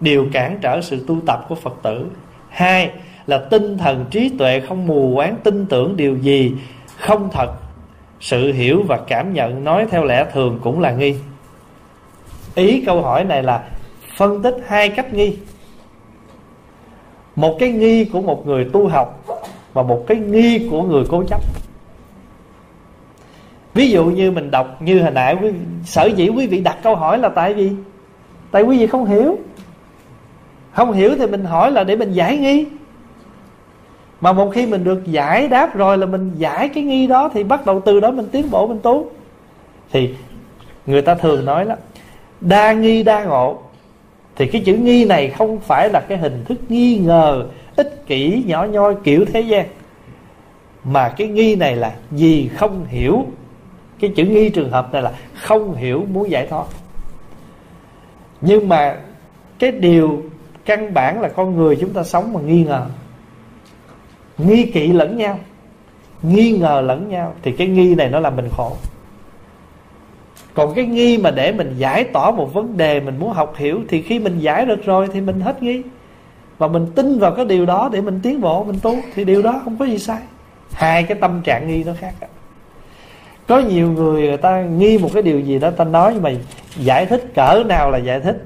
điều cản trở sự tu tập của Phật tử. Hai là tinh thần trí tuệ không mù quáng tin tưởng điều gì không thật. Sự hiểu và cảm nhận nói theo lẽ thường cũng là nghi. Ý câu hỏi này là phân tích hai cách nghi. Một cái nghi của một người tu học, và một cái nghi của người cố chấp. Ví dụ như mình đọc như hồi nãy, sở dĩ quý vị đặt câu hỏi là tại vì Tại quý vị không hiểu. Không hiểu thì mình hỏi là để mình giải nghi. Mà một khi mình được giải đáp rồi là mình giải cái nghi đó, thì bắt đầu từ đó mình tiến bộ, mình tu. Thì người ta thường nói là đa nghi đa ngộ. Thì cái chữ nghi này không phải là cái hình thức nghi ngờ ích kỷ nhỏ nhoi kiểu thế gian, mà cái nghi này là vì không hiểu. Cái chữ nghi trường hợp này là không hiểu muốn giải thoát. Nhưng mà cái điều căn bản là con người chúng ta sống mà nghi ngờ, nghi kỵ lẫn nhau, nghi ngờ lẫn nhau, thì cái nghi này nó làm mình khổ. Còn cái nghi mà để mình giải tỏa một vấn đề mình muốn học hiểu, thì khi mình giải được rồi thì mình hết nghi, và mình tin vào cái điều đó để mình tiến bộ, mình tu, thì điều đó không có gì sai. Hai cái tâm trạng nghi nó khác. Có nhiều người người ta nghi một cái điều gì đó, ta nói nhưng mà giải thích cỡ nào là giải thích,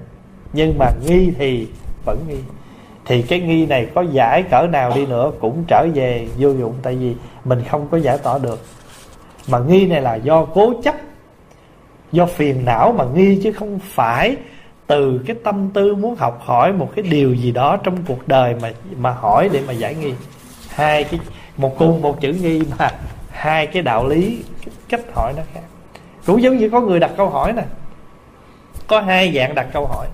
nhưng mà nghi thì vẫn nghi. Thì cái nghi này có giải cỡ nào đi nữa cũng trở về vô dụng, tại vì mình không có giải tỏa được. Mà nghi này là do cố chấp, do phiền não mà nghi, chứ không phải từ cái tâm tư muốn học hỏi một cái điều gì đó trong cuộc đời mà mà hỏi để mà giải nghi. Hai cái một cùng một chữ nghi mà hai cái đạo lý, cái cách hỏi nó khác. Cũng giống như có người đặt câu hỏi nè, có hai dạng đặt câu hỏi: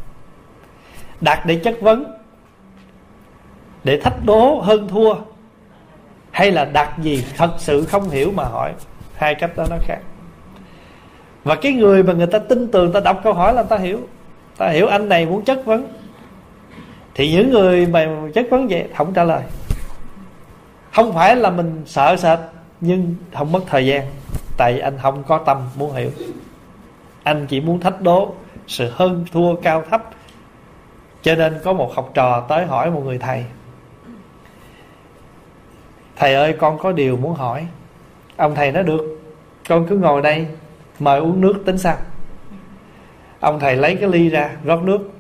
đặt để chất vấn, để thách đố hơn thua, hay là đặt gì thật sự không hiểu mà hỏi. Hai cách đó nó khác. Và cái người mà người ta tin tưởng, ta đọc câu hỏi là ta hiểu, ta hiểu anh này muốn chất vấn. Thì những người mà chất vấn vậy không trả lời. Không phải là mình sợ sệt, nhưng không mất thời gian, tại anh không có tâm muốn hiểu. Anh chỉ muốn thách đố sự hơn thua cao thấp. Cho nên có một học trò tới hỏi một người thầy: thầy ơi, con có điều muốn hỏi. Ông thầy nói được, con cứ ngồi đây, mời uống nước tính sao. Ông thầy lấy cái ly ra rót nước,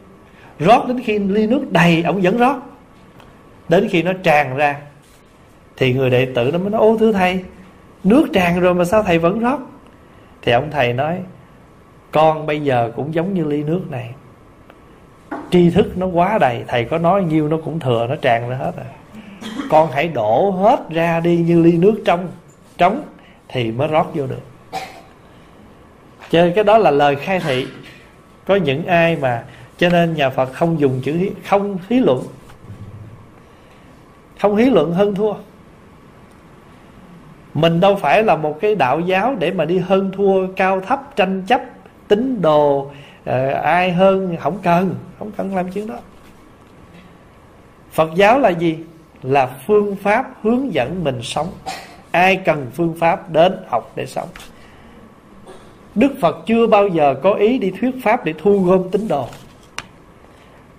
rót đến khi ly nước đầy ông vẫn rót, đến khi nó tràn ra thì người đệ tử nó mới nói: ô thưa thầy, nước tràn rồi mà sao thầy vẫn rót? Thì ông thầy nói: con bây giờ cũng giống như ly nước này, tri thức nó quá đầy, thầy có nói nhiêu nó cũng thừa, nó tràn ra hết rồi. Con hãy đổ hết ra đi như ly nước trong trống thì mới rót vô được. Chứ cái đó là lời khai thị. Có những ai mà, cho nên nhà Phật không dùng chữ hí, không hí luận, không hí luận hơn thua. Mình đâu phải là một cái đạo giáo để mà đi hơn thua cao thấp, tranh chấp tín đồ, ai hơn, không cần, không cần làm chuyện đó. Phật giáo là gì? Là phương pháp hướng dẫn mình sống ai cần phương pháp đến học để sống. Đức Phật chưa bao giờ có ý đi thuyết pháp để thu gom tín đồ.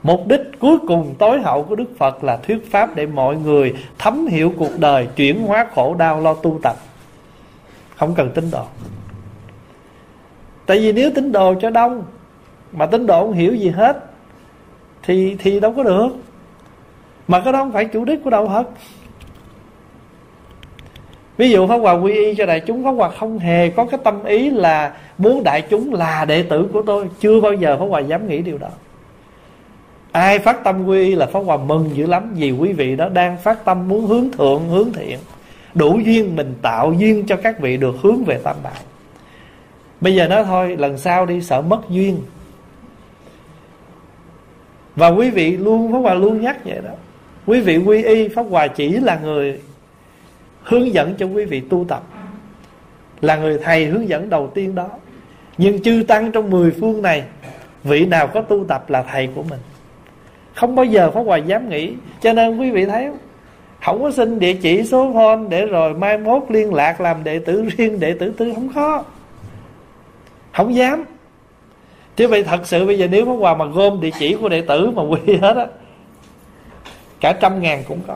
Mục đích cuối cùng tối hậu của Đức Phật là thuyết pháp để mọi người thấm hiểu cuộc đời, chuyển hóa khổ đau, lo tu tập. Không cần tín đồ. Tại vì nếu tín đồ cho đông mà tín đồ không hiểu gì hết thì thì đâu có được. Mà cái đó không phải chủ đích của đâu hết. Ví dụ Pháp Hòa quy y cho đại chúng, Pháp Hòa không hề có cái tâm ý là muốn đại chúng là đệ tử của tôi. Chưa bao giờ Pháp Hòa dám nghĩ điều đó. Ai phát tâm quy y là Pháp Hòa mừng dữ lắm, vì quý vị đó đang phát tâm muốn hướng thượng, hướng thiện. Đủ duyên mình tạo duyên cho các vị được hướng về Tam Bảo. Bây giờ nói thôi, lần sau đi sợ mất duyên. Và quý vị luôn, Pháp Hòa luôn nhắc vậy đó. Quý vị quy y, Pháp Hòa chỉ là người hướng dẫn cho quý vị tu tập, là người thầy hướng dẫn đầu tiên đó. Nhưng chư tăng trong mười phương này, vị nào có tu tập là thầy của mình. Không bao giờ Pháp Hòa dám nghĩ. Cho nên quý vị thấy không có xin địa chỉ số phone để rồi mai mốt liên lạc làm đệ tử riêng, đệ tử tư, không có. Không dám. Chứ vậy thật sự bây giờ nếu Pháp Hòa mà gom địa chỉ của đệ tử mà quy hết á, cả trăm ngàn cũng có,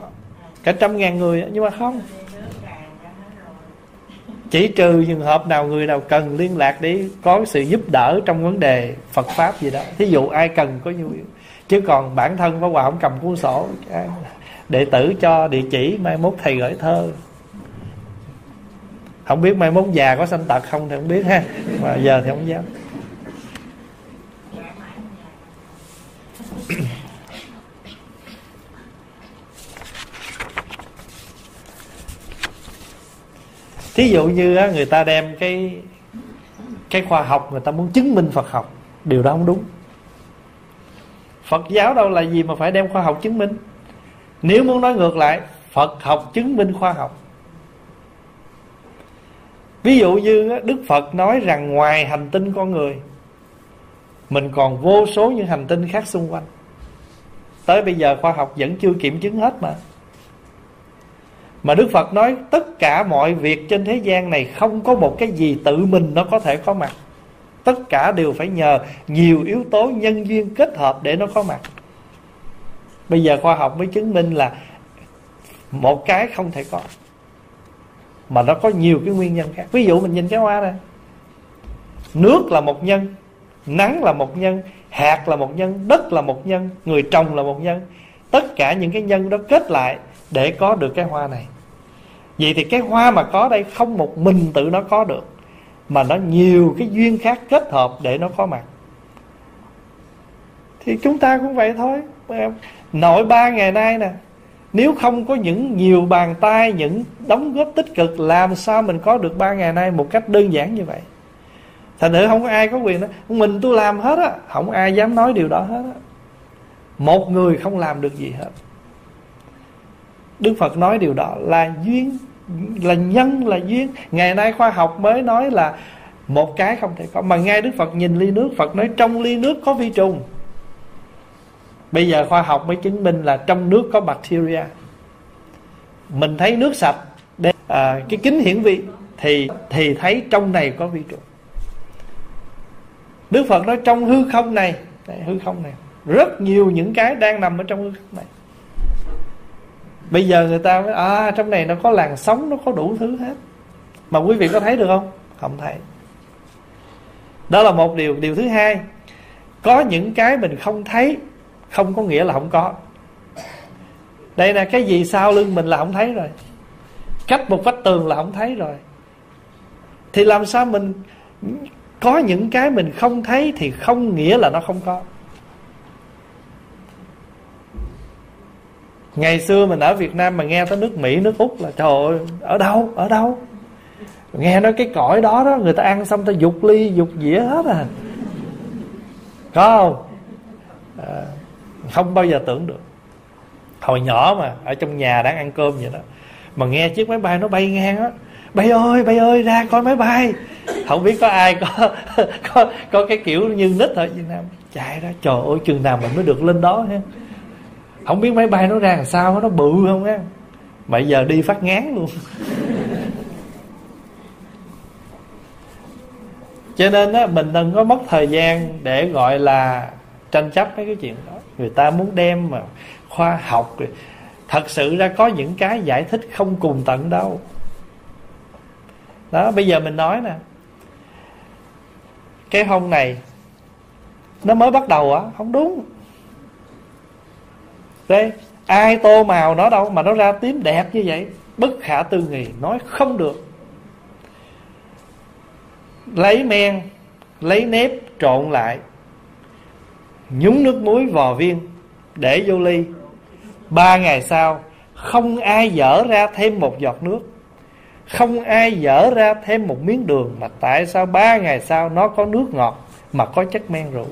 cả trăm ngàn người. Nhưng mà không, chỉ trừ trường hợp nào người nào cần liên lạc để có sự giúp đỡ trong vấn đề Phật Pháp gì đó, thí dụ ai cần có nhu yếu. Chứ còn bản thân Pháp Hòa không cầm cuốn sổ đệ tử cho địa chỉ, mai mốt thầy gửi thơ. Không biết mai mốt già có sanh tật không thì không biết ha. Mà giờ thì không dám. Thí dụ như người ta đem cái cái khoa học, người ta muốn chứng minh Phật học, điều đó không đúng. Phật giáo đâu là gì mà phải đem khoa học chứng minh. Nếu muốn nói ngược lại, Phật học chứng minh khoa học. Ví dụ như Đức Phật nói rằng ngoài hành tinh con người, mình còn vô số những hành tinh khác xung quanh. Tới bây giờ khoa học vẫn chưa kiểm chứng hết mà. Mà Đức Phật nói tất cả mọi việc trên thế gian này không có một cái gì tự mình nó có thể có mặt. Tất cả đều phải nhờ nhiều yếu tố nhân duyên kết hợp để nó có mặt. Bây giờ khoa học mới chứng minh là một cái không thể có, mà nó có nhiều cái nguyên nhân khác. Ví dụ mình nhìn cái hoa này, nước là một nhân, nắng là một nhân, hạt là một nhân, đất là một nhân, người trồng là một nhân. Tất cả những cái nhân đó kết lại để có được cái hoa này. Vậy thì cái hoa mà có đây không một mình tự nó có được, mà nó nhiều cái duyên khác kết hợp để nó có mặt. Thì chúng ta cũng vậy thôi. Nội ba ngày nay nè, nếu không có những nhiều bàn tay, những đóng góp tích cực, làm sao mình có được ba ngày nay một cách đơn giản như vậy. Thành thử không có ai có quyền đó, mình tôi làm hết á, không ai dám nói điều đó hết á. Một người không làm được gì hết. Đức Phật nói điều đó là duyên, là nhân, là duyên. Ngày nay khoa học mới nói là một cái không thể có. Mà ngay Đức Phật nhìn ly nước, Phật nói trong ly nước có vi trùng. Bây giờ khoa học mới chứng minh là trong nước có bacteria. Mình thấy nước sạch, để, à, cái kính hiển vi thì, thì thấy trong này có vi trùng. Đức Phật nói trong hư không này, này, hư không này, rất nhiều những cái đang nằm ở trong hư không này. Bây giờ người ta nói, à, trong này nó có làn sóng, nó có đủ thứ hết. Mà quý vị có thấy được không? Không thấy. Đó là một điều. Điều thứ hai, có những cái mình không thấy không có nghĩa là không có. Đây là cái gì sau lưng mình là không thấy rồi, cách một vách tường là không thấy rồi. Thì làm sao mình có những cái mình không thấy thì không nghĩa là nó không có. Ngày xưa mình ở Việt Nam mà nghe tới nước Mỹ, nước Úc là trời ơi, ở đâu, ở đâu. Nghe nói cái cõi đó đó, người ta ăn xong ta dục ly, dục dĩa hết à. Có không? À, không bao giờ tưởng được. Hồi nhỏ mà, ở trong nhà đang ăn cơm vậy đó, mà nghe chiếc máy bay nó bay ngang á, bay ơi, bay ơi, ra coi máy bay. Không biết có ai có có, có cái kiểu như nít ở Việt Nam, chạy ra, trời ơi, chừng nào mình mới được lên đó ha. Không biết máy bay nó ra làm sao, nó bự không á. Bây giờ đi phát ngán luôn. Cho nên á, mình đừng có mất thời gian để gọi là tranh chấp mấy cái chuyện đó. Người ta muốn đem mà khoa học, thật sự ra có những cái giải thích không cùng tận đâu. Đó, bây giờ mình nói nè, cái hôn này nó mới bắt đầu á, không đúng. Đây, ai tô màu nó đâu mà nó ra tím đẹp như vậy, bất khả tư nghị, nói không được. Lấy men, lấy nếp trộn lại, nhúng nước muối vò viên, để vô ly. Ba ngày sau, không ai dở ra thêm một giọt nước, không ai dở ra thêm một miếng đường. Mà tại sao ba ngày sau nó có nước ngọt mà có chất men rượu?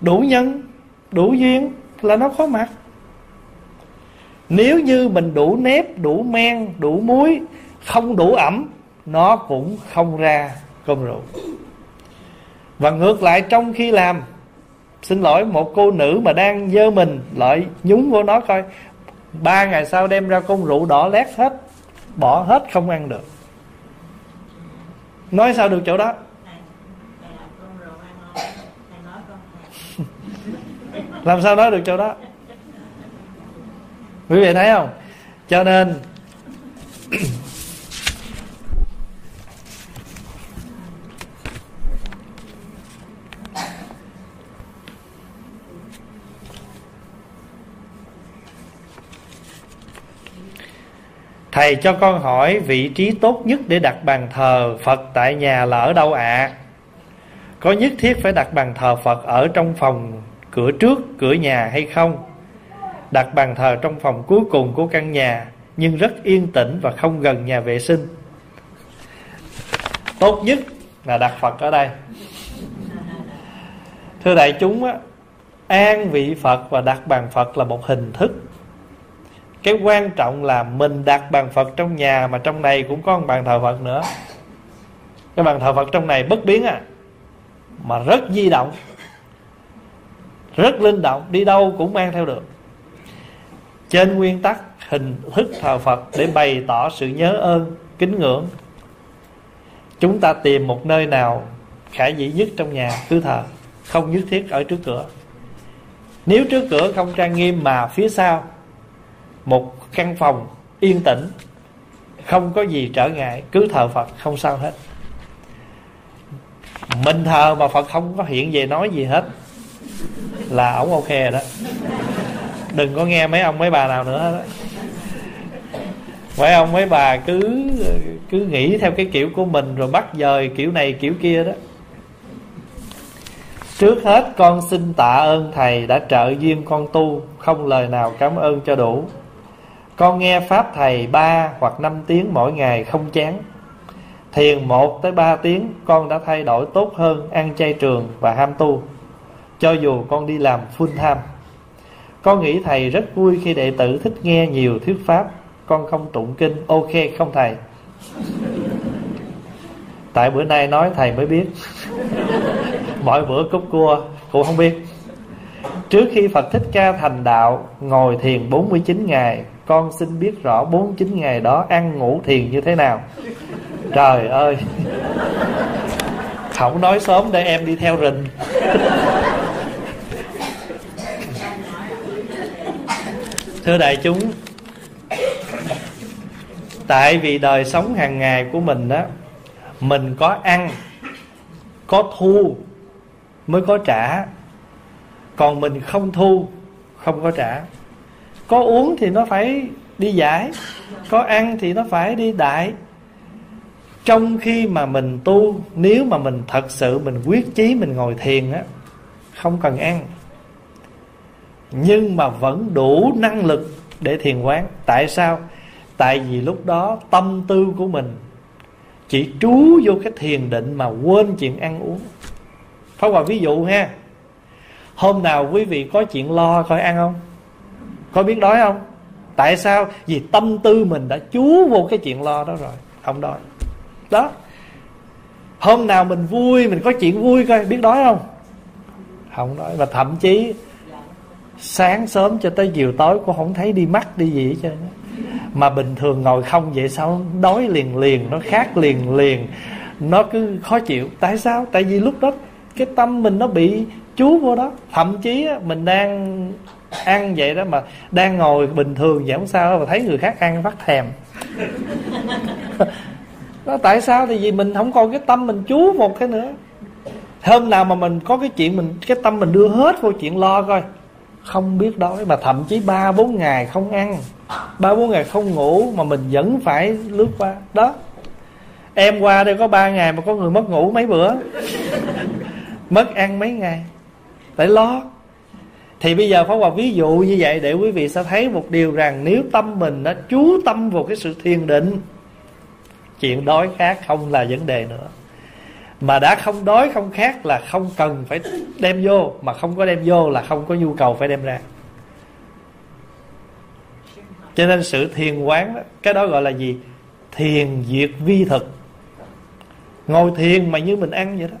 Đủ nhân, đủ duyên là nó có mặt. Nếu như mình đủ nếp, đủ men, đủ muối, không đủ ẩm, nó cũng không ra cơm rượu. Và ngược lại, trong khi làm, xin lỗi, một cô nữ mà đang dơ mình lại nhúng vô nó coi, ba ngày sau đem ra con rượu đỏ lét hết, bỏ hết, không ăn được. Nói sao được chỗ đó? Làm sao nói được chỗ đó? Quý vị thấy không? Cho nên thầy cho con hỏi, vị trí tốt nhất để đặt bàn thờ Phật tại nhà là ở đâu ạ? À? Có nhất thiết phải đặt bàn thờ Phật ở trong phòng cửa trước, cửa nhà hay không? Đặt bàn thờ trong phòng cuối cùng của căn nhà, nhưng rất yên tĩnh và không gần nhà vệ sinh. Tốt nhất là đặt Phật ở đây. Thưa đại chúng, an vị Phật và đặt bàn Phật là một hình thức. Cái quan trọng là mình đặt bàn Phật trong nhà, mà trong này cũng có một bàn thờ Phật nữa. Cái bàn thờ Phật trong này bất biến à, mà rất di động, rất linh động, đi đâu cũng mang theo được. Trên nguyên tắc, hình thức thờ Phật để bày tỏ sự nhớ ơn, kính ngưỡng. Chúng ta tìm một nơi nào khả dĩ nhất trong nhà cứ thờ, không nhất thiết ở trước cửa. Nếu trước cửa không trang nghiêm mà phía sau một căn phòng yên tĩnh, không có gì trở ngại, cứ thờ Phật không sao hết. Mình thờ mà Phật không có hiện về nói gì hết là ổng ok rồi đó. Đừng có nghe mấy ông mấy bà nào nữa đó. Mấy ông mấy bà cứ cứ nghĩ theo cái kiểu của mình, rồi bắt dời kiểu này kiểu kia đó. Trước hết con xin tạ ơn thầy đã trợ duyên con tu, không lời nào cảm ơn cho đủ. Con nghe pháp thầy ba hoặc năm tiếng mỗi ngày không chán. Thiền một tới ba tiếng con đã thay đổi tốt hơn, ăn chay trường và ham tu, cho dù con đi làm full time. Con nghĩ thầy rất vui khi đệ tử thích nghe nhiều thuyết pháp. Con không tụng kinh, ok không thầy? Tại bữa nay nói thầy mới biết. Mỗi bữa cúp cua cũng không biết. Trước khi Phật Thích Ca thành đạo, ngồi thiền bốn mươi chín ngày, con xin biết rõ bốn mươi chín ngày đó ăn ngủ thiền như thế nào. Trời ơi, không nói sớm để em đi theo rình. Thưa đại chúng, tại vì đời sống hàng ngày của mình đó, mình có ăn, có thu mới có trả, còn mình không thu, không có trả. Có uống thì nó phải đi giải, có ăn thì nó phải đi đại. Trong khi mà mình tu, nếu mà mình thật sự mình quyết chí mình ngồi thiền á, không cần ăn, nhưng mà vẫn đủ năng lực để thiền quán. Tại sao? Tại vì lúc đó tâm tư của mình chỉ trú vô cái thiền định mà quên chuyện ăn uống. Pháp Hòa ví dụ ha, hôm nào quý vị có chuyện lo coi ăn không? Có biết đói không? Tại sao? Vì tâm tư mình đã chú vô cái chuyện lo đó rồi, không đói. Đó. Hôm nào mình vui, mình có chuyện vui coi, biết đói không? Không đói. Và thậm chí sáng sớm cho tới chiều tối cũng không thấy đi mắt đi gì hết trơn. Mà bình thường ngồi không vậy sao đói liền liền, nó khát liền liền, nó cứ khó chịu. Tại sao? Tại vì lúc đó cái tâm mình nó bị chú vô đó. Thậm chí mình đang ăn vậy đó mà đang ngồi bình thường vậy không sao đó, mà thấy người khác ăn phát thèm. Đó, tại sao? Thì vì mình không còn cái tâm mình chú một cái nữa. Hôm nào mà mình có cái chuyện mình, cái tâm mình đưa hết vô chuyện lo coi, không biết đói, mà thậm chí ba bốn ngày không ăn, ba bốn ngày không ngủ mà mình vẫn phải lướt qua. Đó, em qua đây có ba ngày mà có người mất ngủ mấy bữa, mất ăn mấy ngày, phải lo. Thì bây giờ Pháp Hòa ví dụ như vậy để quý vị sẽ thấy một điều rằng nếu tâm mình nó chú tâm vào cái sự thiền định, chuyện đói khát không là vấn đề nữa. Mà đã không đói không khát là không cần phải đem vô, mà không có đem vô là không có nhu cầu phải đem ra. Cho nên sự thiền quán đó, cái đó gọi là gì? Thiền diệt vi thực. Ngồi thiền mà như mình ăn vậy đó,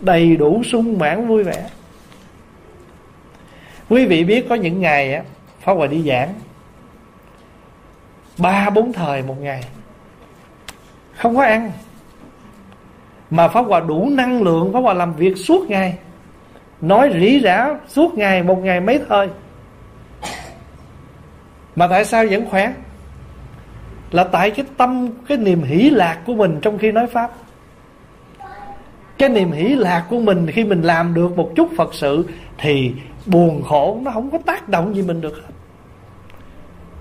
đầy đủ sung mãn vui vẻ. Quý vị biết có những ngày á, Pháp Hòa đi giảng ba bốn thời một ngày, không có ăn, mà Pháp Hòa đủ năng lượng, Pháp Hòa làm việc suốt ngày, nói rỉ rả suốt ngày, một ngày mấy thời, mà tại sao vẫn khỏe? Là tại cái tâm, cái niềm hỷ lạc của mình trong khi nói Pháp. Cái niềm hỷ lạc của mình khi mình làm được một chút Phật sự thì buồn khổ nó không có tác động gì mình được hết.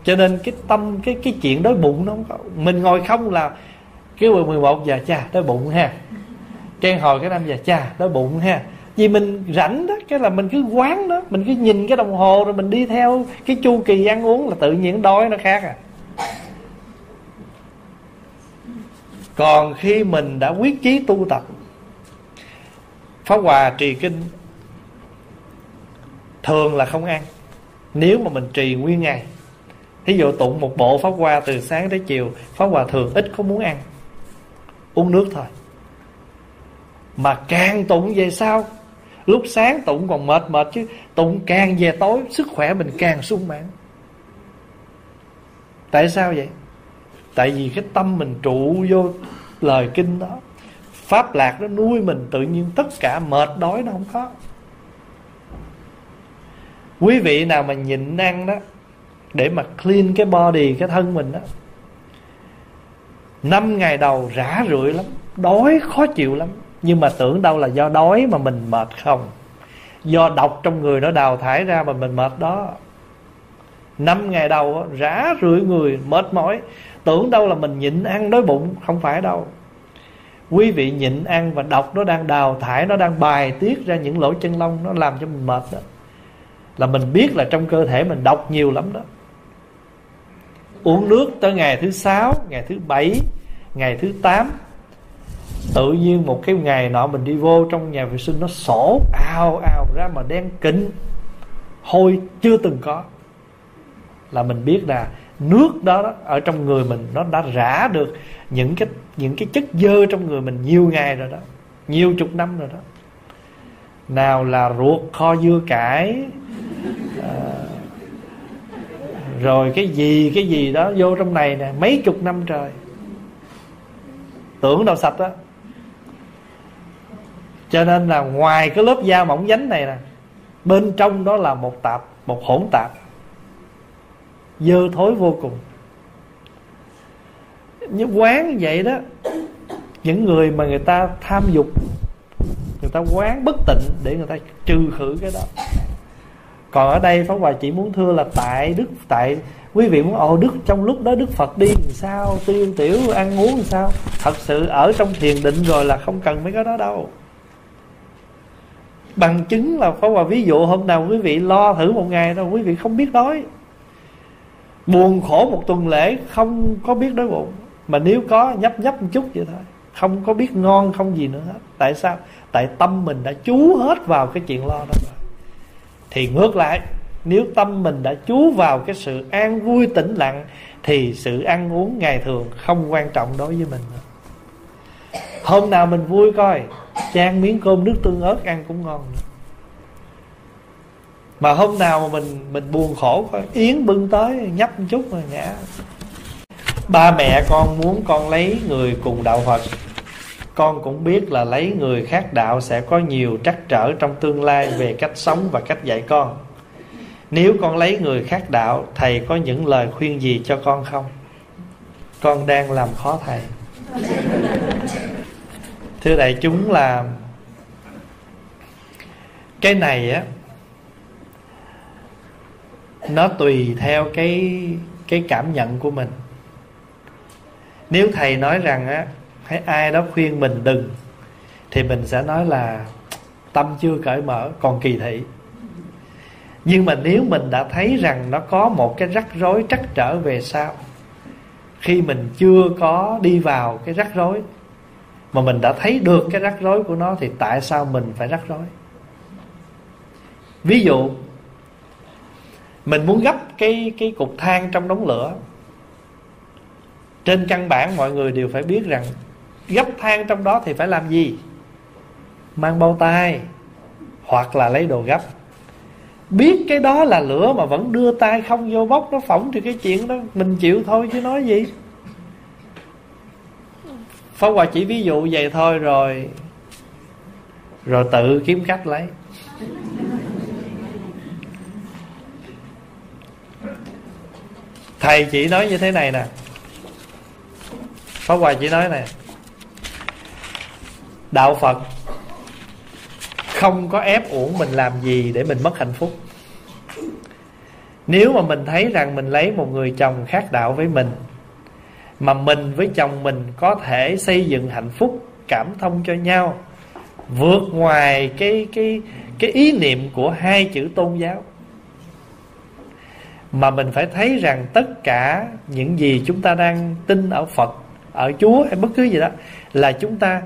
Cho nên cái tâm, cái cái chuyện đói bụng nó không có. Mình ngồi không là cái mười một giờ cha đói bụng ha, cái hồi cái năm giờ cha đói bụng ha. Vì mình rảnh đó, cái là mình cứ quán đó, mình cứ nhìn cái đồng hồ rồi mình đi theo cái chu kỳ ăn uống là tự nhiên đói nó khác à. Còn khi mình đã quyết chí tu tập, Pháp Hòa trì kinh thường là không ăn. Nếu mà mình trì nguyên ngày, thí dụ tụng một bộ Pháp Hoa từ sáng tới chiều, Pháp Hòa thường ít không muốn ăn, uống nước thôi. Mà càng tụng về sau, lúc sáng tụng còn mệt mệt chứ, tụng càng về tối sức khỏe mình càng sung mãn. Tại sao vậy? Tại vì cái tâm mình trụ vô lời kinh đó, Pháp lạc nó nuôi mình, tự nhiên tất cả mệt đói nó không có. Quý vị nào mà nhịn ăn đó để mà clean cái body, cái thân mình đó, năm ngày đầu rã rượi lắm, đói khó chịu lắm, nhưng mà tưởng đâu là do đói mà mình mệt, không, do độc trong người nó đào thải ra mà mình mệt đó. Năm ngày đầu đó, rã rượi người mệt mỏi, tưởng đâu là mình nhịn ăn đói bụng, không phải đâu. Quý vị nhịn ăn và độc nó đang đào thải, nó đang bài tiết ra những lỗ chân lông, nó làm cho mình mệt đó, là mình biết là trong cơ thể mình độc nhiều lắm đó. Uống nước tới ngày thứ sáu, ngày thứ bảy, ngày thứ tám, tự nhiên một cái ngày nọ mình đi vô trong nhà vệ sinh nó sổ ào ào ra mà đen kịt, hôi chưa từng có, là mình biết là nước đó, đó ở trong người mình nó đã rã được những cái những cái chất dơ trong người mình nhiều ngày rồi đó, nhiều chục năm rồi đó. Nào là ruột kho dưa cải, à, rồi cái gì cái gì đó vô trong này nè, mấy chục năm trời, tưởng đâu sạch đó. Cho nên là ngoài cái lớp da mỏng dánh này nè, bên trong đó là một tạp, một hỗn tạp dơ thối vô cùng. Như quán vậy đó, những người mà người ta tham dục, người ta quán bất tịnh để người ta trừ khử cái đó. Còn ở đây Pháp Hòa chỉ muốn thưa là tại Đức, tại quý vị muốn ồ Đức trong lúc đó Đức Phật đi làm sao, tiêu tiểu ăn uống làm sao. Thật sự ở trong thiền định rồi là không cần mấy cái đó đâu. Bằng chứng là Pháp Hòa ví dụ hôm nào quý vị lo thử một ngày đâu, quý vị không biết đói. Buồn khổ một tuần lễ không có biết đói bụng, mà nếu có nhấp nhấp một chút vậy thôi, không có biết ngon không gì nữa hết. Tại sao? Tại tâm mình đã chú hết vào cái chuyện lo đó. Thì ngược lại, nếu tâm mình đã chú vào cái sự an vui tĩnh lặng thì sự ăn uống ngày thường không quan trọng đối với mình nữa. Hôm nào mình vui coi, chan miếng cơm nước tương ớt ăn cũng ngon nữa. Mà hôm nào mà mình mình buồn khổ coi, yến bưng tới nhấp một chút rồi ngã. Ba mẹ con muốn con lấy người cùng đạo Phật, Con cũng biết là lấy người khác đạo sẽ có nhiều trắc trở trong tương lai về cách sống và cách dạy con. Nếu con lấy người khác đạo, thầy có những lời khuyên gì cho con không? Con đang làm khó thầy. Thưa đại chúng, là cái này á, nó tùy theo cái cái cảm nhận của mình. Nếu thầy nói rằng á, hay ai đó khuyên mình đừng, thì mình sẽ nói là tâm chưa cởi mở, còn kỳ thị. Nhưng mà nếu mình đã thấy rằng nó có một cái rắc rối trắc trở về sau, khi mình chưa có đi vào cái rắc rối mà mình đã thấy được cái rắc rối của nó, thì tại sao mình phải rắc rối? Ví dụ mình muốn gấp cái, cái cục than trong đống lửa. Trên căn bản mọi người đều phải biết rằng gấp than trong đó thì phải làm gì? Mang bao tay hoặc là lấy đồ gấp. Biết cái đó là lửa mà vẫn đưa tay không vô bốc nó phỏng, thì cái chuyện đó mình chịu thôi chứ nói gì. Pháp Hòa chỉ ví dụ vậy thôi, rồi Rồi tự kiếm cách lấy. Thầy chỉ nói như thế này nè, Pháp Hòa chỉ nói nè, đạo Phật không có ép uổng mình làm gì để mình mất hạnh phúc. Nếu mà mình thấy rằng mình lấy một người chồng khác đạo với mình, mà mình với chồng mình có thể xây dựng hạnh phúc, cảm thông cho nhau, vượt ngoài cái, cái, cái ý niệm của hai chữ tôn giáo, mà mình phải thấy rằng tất cả những gì chúng ta đang tin ở Phật, ở Chúa hay bất cứ gì đó, là chúng ta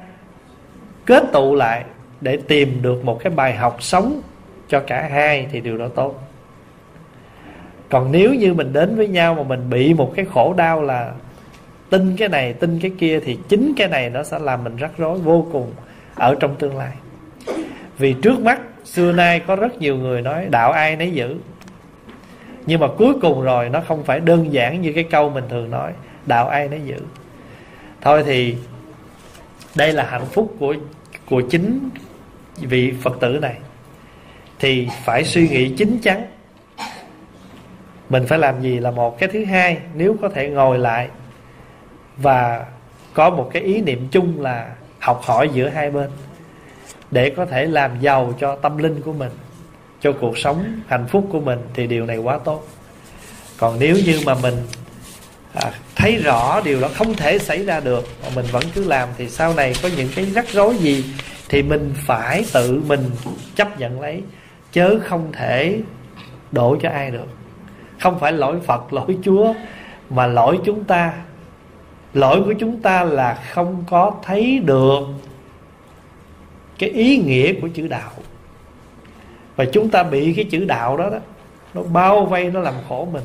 kết tụ lại để tìm được một cái bài học sống cho cả hai, thì điều đó tốt. Còn nếu như mình đến với nhau mà mình bị một cái khổ đau là tin cái này tin cái kia, thì chính cái này nó sẽ làm mình rắc rối vô cùng ở trong tương lai. Vì trước mắt xưa nay có rất nhiều người nói đạo ai nấy giữ, nhưng mà cuối cùng rồi nó không phải đơn giản như cái câu mình thường nói đạo ai nấy giữ. Thôi thì đây là hạnh phúc của của chính vị Phật tử này, thì phải suy nghĩ chín chắn mình phải làm gì là một. Cái thứ hai, nếu có thể ngồi lại và có một cái ý niệm chung là học hỏi giữa hai bên để có thể làm giàu cho tâm linh của mình, cho cuộc sống hạnh phúc của mình, thì điều này quá tốt. Còn nếu như mà mình à, thấy rõ điều đó không thể xảy ra được mà mình vẫn cứ làm, thì sau này có những cái rắc rối gì thì mình phải tự mình chấp nhận lấy, chớ không thể đổ cho ai được. Không phải lỗi Phật, lỗi Chúa, mà lỗi chúng ta. Lỗi của chúng ta là không có thấy được cái ý nghĩa của chữ đạo, và chúng ta bị cái chữ đạo đó, đó nó bao vây, nó làm khổ mình.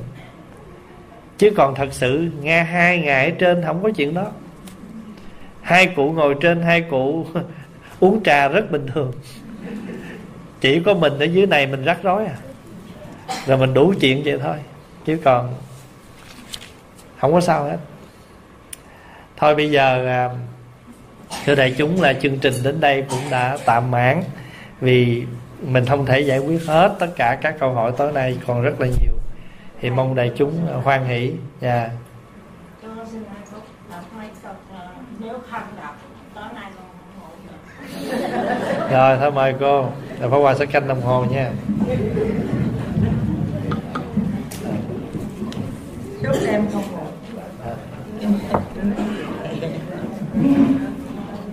Chứ còn thật sự nghe hai ngài ở trên không có chuyện đó. Hai cụ ngồi trên, hai cụ uống trà rất bình thường. Chỉ có mình ở dưới này mình rắc rối à, rồi mình đủ chuyện vậy thôi, chứ còn không có sao hết. Thôi bây giờ thưa đại chúng, là chương trình đến đây cũng đã tạm mãn, vì mình không thể giải quyết hết tất cả các câu hỏi tối nay, còn rất là nhiều. Thì mong đại chúng hoan hỷ. Dạ. Rồi thôi mời cô, Pháp Hòa sẽ canh đồng hồ nha.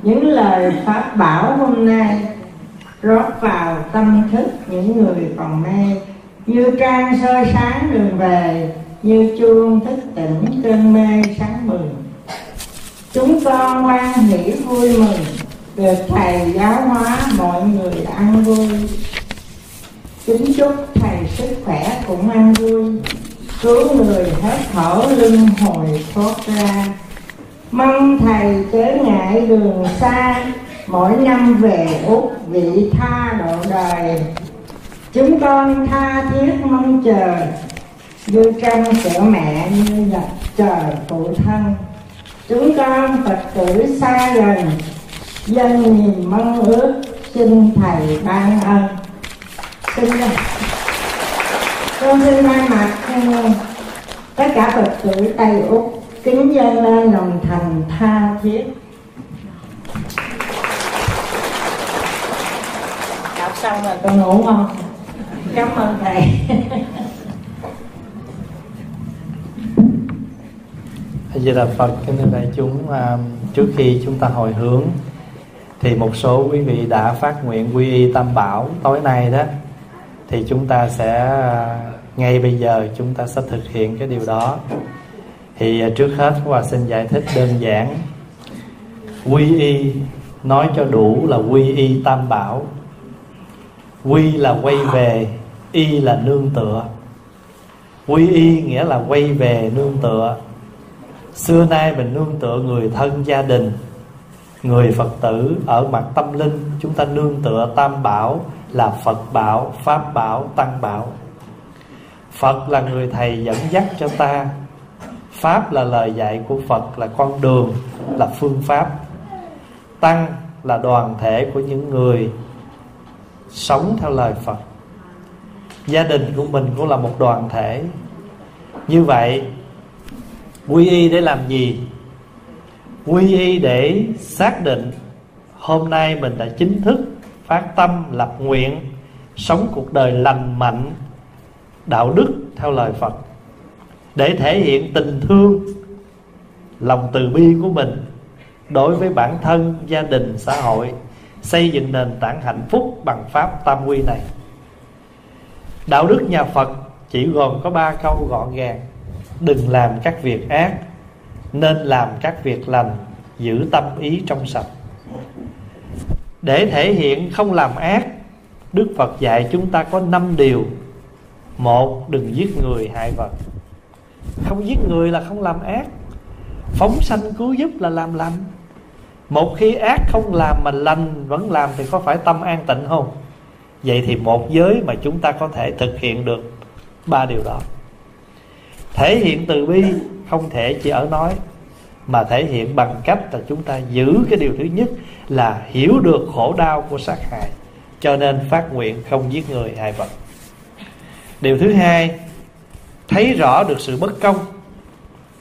Những lời Pháp bảo hôm nay rót vào tâm thức những người còn mê, như trang soi sáng đường về, như chuông thức tỉnh cơn mê sáng mừng. Chúng con hoan hỷ vui mừng, được Thầy giáo hóa mọi người ăn vui. Kính chúc Thầy sức khỏe cũng ăn vui, cứu người hết thở lưng hồi thoát ra. Mong Thầy chớ ngại đường xa, mỗi năm về Úc vị tha độ đời. Chúng con tha thiết mong chờ, như trăng sữa mẹ như nhật chờ phụ thân. Chúng con Phật tử xa gần, Dân niềm mong ước xin Thầy ban ơn. Xin con xin ban mặt tất cả Phật tử Tây Úc kính dâng lên lòng thành tha thiết. Đọc xong rồi con ngủ ngon. Cảm ơn Thầy. Vậy là Phật, kính thưa đại chúng, trước khi chúng ta hồi hướng thì một số quý vị đã phát nguyện quy y Tam Bảo tối nay đó, thì chúng ta sẽ ngay bây giờ chúng ta sẽ thực hiện cái điều đó. Thì trước hết Hòa xin giải thích đơn giản. Quy y nói cho đủ là quy y Tam Bảo. Quy là quay về, y là nương tựa. Quy y nghĩa là quay về nương tựa. Xưa nay mình nương tựa người thân, gia đình, người Phật tử. Ở mặt tâm linh chúng ta nương tựa Tam Bảo là Phật Bảo, Pháp Bảo, Tăng Bảo. Phật là người thầy dẫn dắt cho ta, Pháp là lời dạy của Phật, là con đường, là phương pháp. Tăng là đoàn thể của những người sống theo lời Phật. Gia đình của mình cũng là một đoàn thể. Như vậy quy y để làm gì? Quy y để xác định hôm nay mình đã chính thức phát tâm lập nguyện sống cuộc đời lành mạnh, đạo đức theo lời Phật, để thể hiện tình thương, lòng từ bi của mình đối với bản thân, gia đình, xã hội, xây dựng nền tảng hạnh phúc bằng pháp tam quy này. Đạo đức nhà Phật chỉ gồm có ba câu gọn gàng: đừng làm các việc ác, nên làm các việc lành, giữ tâm ý trong sạch. Để thể hiện không làm ác, Đức Phật dạy chúng ta có năm điều. Một, đừng giết người hại vật. Không giết người là không làm ác. Phóng sanh cứu giúp là làm lành. Một khi ác không làm mà lành vẫn làm thì có phải tâm an tịnh không? Vậy thì một giới mà chúng ta có thể thực hiện được ba điều đó. Thể hiện từ bi không thể chỉ ở nói, mà thể hiện bằng cách là chúng ta giữ cái điều thứ nhất là hiểu được khổ đau của sát hại, cho nên phát nguyện không giết người hại vật. Điều thứ hai, thấy rõ được sự bất công,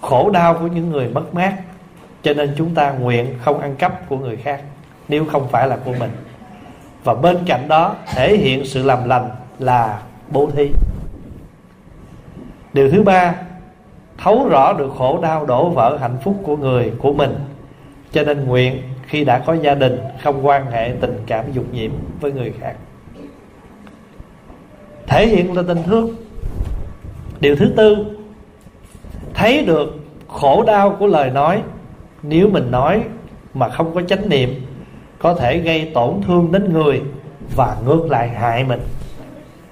khổ đau của những người mất mát, cho nên chúng ta nguyện không ăn cắp của người khác nếu không phải là của mình. Và bên cạnh đó thể hiện sự làm lành là bố thí. Điều thứ ba, thấu rõ được khổ đau đổ vỡ hạnh phúc của người, của mình, cho nên nguyện khi đã có gia đình không quan hệ tình cảm dục nhiễm với người khác. Thể hiện là tình thương. Điều thứ tư, thấy được khổ đau của lời nói. Nếu mình nói mà không có chánh niệm, có thể gây tổn thương đến người và ngược lại hại mình.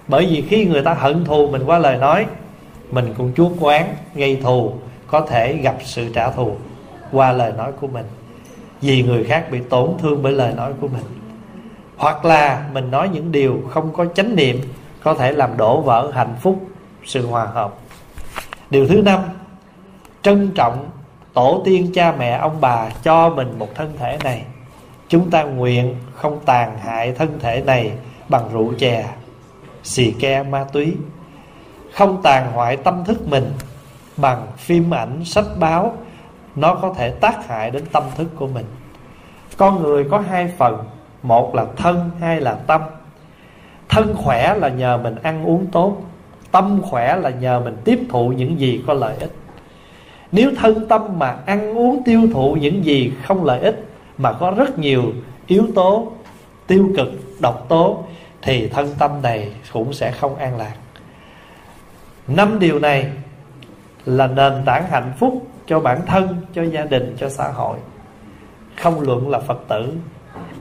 Bởi vì khi người ta hận thù mình qua lời nói, mình cũng chuốc oán gây thù, có thể gặp sự trả thù qua lời nói của mình, vì người khác bị tổn thương bởi lời nói của mình. Hoặc là mình nói những điều không có chánh niệm, có thể làm đổ vỡ hạnh phúc, sự hòa hợp. Điều thứ năm, trân trọng tổ tiên, cha mẹ, ông bà cho mình một thân thể này. Chúng ta nguyện không tàn hại thân thể này bằng rượu chè, xì ke, ma túy. Không tàn hoại tâm thức mình bằng phim ảnh, sách báo. Nó có thể tác hại đến tâm thức của mình. Con người có hai phần, một là thân, hai là tâm. Thân khỏe là nhờ mình ăn uống tốt, tâm khỏe là nhờ mình tiếp thụ những gì có lợi ích. Nếu thân tâm mà ăn uống tiêu thụ những gì không lợi ích, mà có rất nhiều yếu tố tiêu cực, độc tố, thì thân tâm này cũng sẽ không an lạc. Năm điều này là nền tảng hạnh phúc cho bản thân, cho gia đình, cho xã hội. Không luận là Phật tử,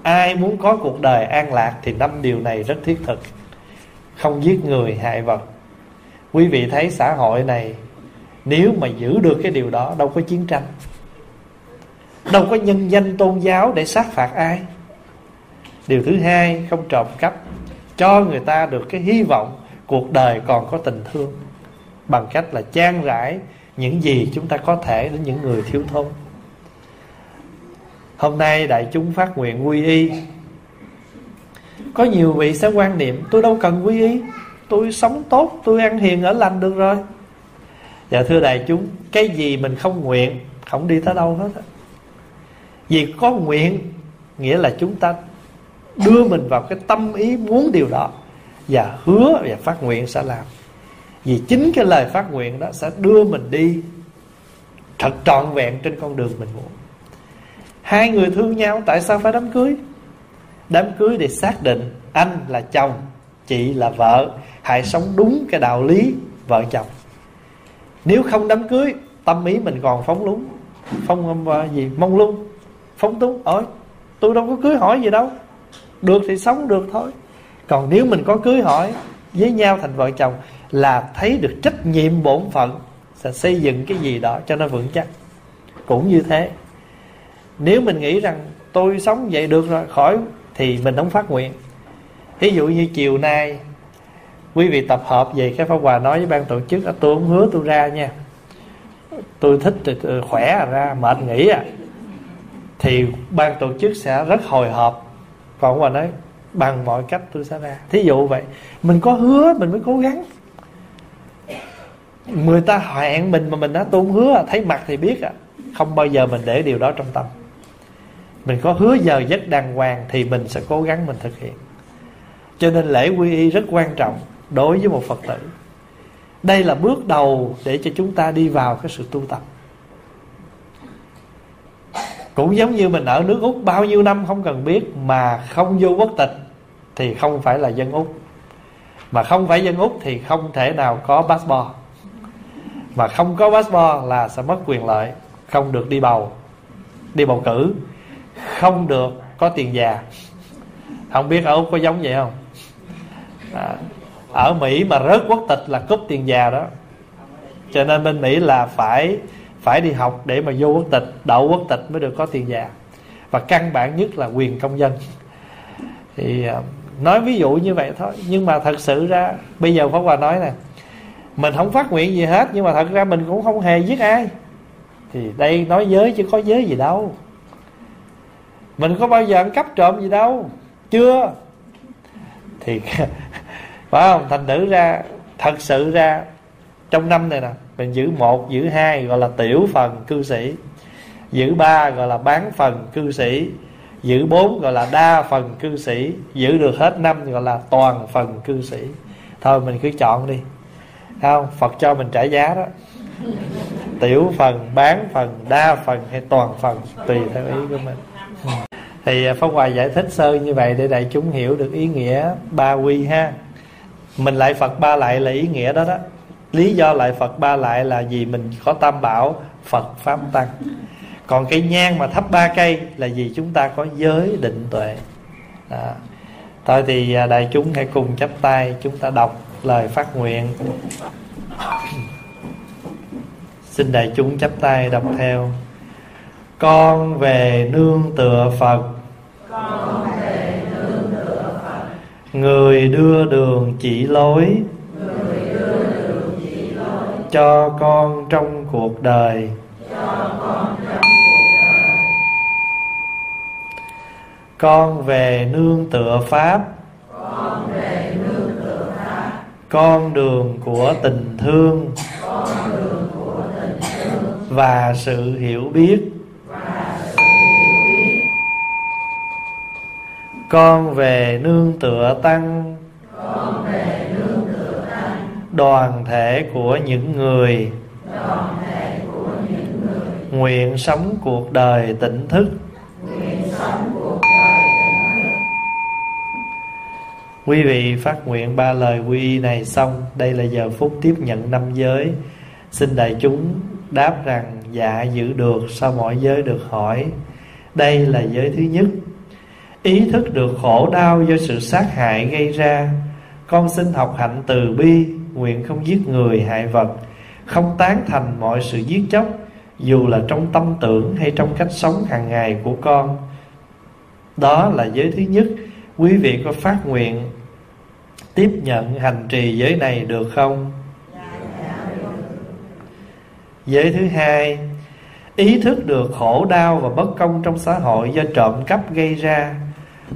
ai muốn có cuộc đời an lạc thì năm điều này rất thiết thực. Không giết người hại vật. Quý vị thấy xã hội này, nếu mà giữ được cái điều đó, đâu có chiến tranh, đâu có nhân danh tôn giáo để sát phạt ai. Điều thứ hai, không trộm cắp, cho người ta được cái hy vọng cuộc đời còn có tình thương, bằng cách là chan rải những gì chúng ta có thể đến những người thiếu thốn. Hôm nay đại chúng phát nguyện quy y. Có nhiều vị sẽ quan niệm tôi đâu cần quy y, tôi sống tốt, tôi ăn hiền ở lành được rồi. Dạ thưa đại chúng, cái gì mình không nguyện không đi tới đâu hết á. Vì có nguyện nghĩa là chúng ta đưa mình vào cái tâm ý muốn điều đó và hứa và phát nguyện sẽ làm. Vì chính cái lời phát nguyện đó sẽ đưa mình đi thật trọn vẹn trên con đường mình muốn. Hai người thương nhau tại sao phải đám cưới? Đám cưới để xác định anh là chồng, chị là vợ, hãy sống đúng cái đạo lý vợ chồng. Nếu không đám cưới, tâm ý mình còn phóng lúng, Phong gì mông lung, phóng túng. Ôi tôi đâu có cưới hỏi gì đâu, được thì sống được thôi. Còn nếu mình có cưới hỏi với nhau thành vợ chồng là thấy được trách nhiệm bổn phận, sẽ xây dựng cái gì đó cho nó vững chắc. Cũng như thế, nếu mình nghĩ rằng tôi sống vậy được rồi khỏi, thì mình không phát nguyện. Ví dụ như chiều nay quý vị tập hợp về cái Pháp Hòa nói với ban tổ chức à, tôi không hứa tôi ra nha, tôi thích thì tôi khỏe à ra, mệt nghỉ à, thì ban tổ chức sẽ rất hồi hộp. Và ông Hòa nói bằng mọi cách tôi sẽ ra. Thí dụ vậy, mình có hứa mình mới cố gắng. Người ta hẹn mình mà mình nói tôi không hứa à, thấy mặt thì biết à, không bao giờ mình để điều đó trong tâm. Mình có hứa giờ giấc đàng hoàng thì mình sẽ cố gắng mình thực hiện. Cho nên lễ quy y rất quan trọng đối với một Phật tử. Đây là bước đầu để cho chúng ta đi vào cái sự tu tập. Cũng giống như mình ở nước Úc bao nhiêu năm không cần biết, mà không vô quốc tịch thì không phải là dân Úc, mà không phải dân Úc thì không thể nào có passport, mà không có passport là sẽ mất quyền lợi, không được đi bầu, đi bầu cử, không được có tiền già. Không biết ở Úc có giống vậy không? À, ở Mỹ mà rớt quốc tịch là cúp tiền già đó. Cho nên bên Mỹ là phải phải đi học để mà vô quốc tịch, đậu quốc tịch mới được có tiền già. Và căn bản nhất là quyền công dân. Thì nói ví dụ như vậy thôi. Nhưng mà thật sự ra bây giờ Pháp Hòa nói nè, mình không phát nguyện gì hết, nhưng mà thật ra mình cũng không hề giết ai. Thì đây nói giới chứ có giới gì đâu, mình có bao giờ ăn cắp trộm gì đâu, chưa. Thì phải không? Thành thử ra, thật sự ra trong năm này nè, mình giữ một, giữ hai gọi là tiểu phần cư sĩ, giữ ba gọi là bán phần cư sĩ, giữ bốn gọi là đa phần cư sĩ, giữ được hết năm gọi là toàn phần cư sĩ. Thôi mình cứ chọn đi, không Phật cho mình trả giá đó. Tiểu phần, bán phần, đa phần hay toàn phần, tùy theo ý của mình. Thì Pháp Hòa giải thích sơ như vậy để đại chúng hiểu được ý nghĩa ba quy ha. Mình lại Phật ba lại là ý nghĩa đó đó. Lý do lại Phật ba lại là vì mình có tam bảo Phật Pháp Tăng. Còn cây nhang mà thắp ba cây là vì chúng ta có giới định tuệ à. Thôi thì đại chúng hãy cùng chắp tay, chúng ta đọc lời phát nguyện. Xin đại chúng chắp tay đọc theo. Con về nương tựa Phật, con về nương tựa Phật, người đưa đường chỉ lối, người đưa đường chỉ lối cho con trong cuộc đời, cho con trong cuộc đời. Con về nương tựa Pháp, con về nương tựa Pháp, con đường của tình thương, con đường của tình thương và sự hiểu biết. Con về nương tựa Tăng, con về nương tựa Tăng, đoàn thể của những người, đoàn thể của những người nguyện sống cuộc đời tỉnh thức, nguyện sống cuộc đời tỉnh thức. Quý vị phát nguyện ba lời quy y này xong, đây là giờ phút tiếp nhận năm giới. Xin đại chúng đáp rằng dạ giữ được, sau mỗi giới được hỏi. Đây là giới thứ nhất. Ý thức được khổ đau do sự sát hại gây ra, con xin học hạnh từ bi, nguyện không giết người hại vật, không tán thành mọi sự giết chóc, dù là trong tâm tưởng hay trong cách sống hàng ngày của con. Đó là giới thứ nhất. Quý vị có phát nguyện tiếp nhận hành trì giới này được không? Giới thứ hai, ý thức được khổ đau và bất công trong xã hội do trộm cắp gây ra.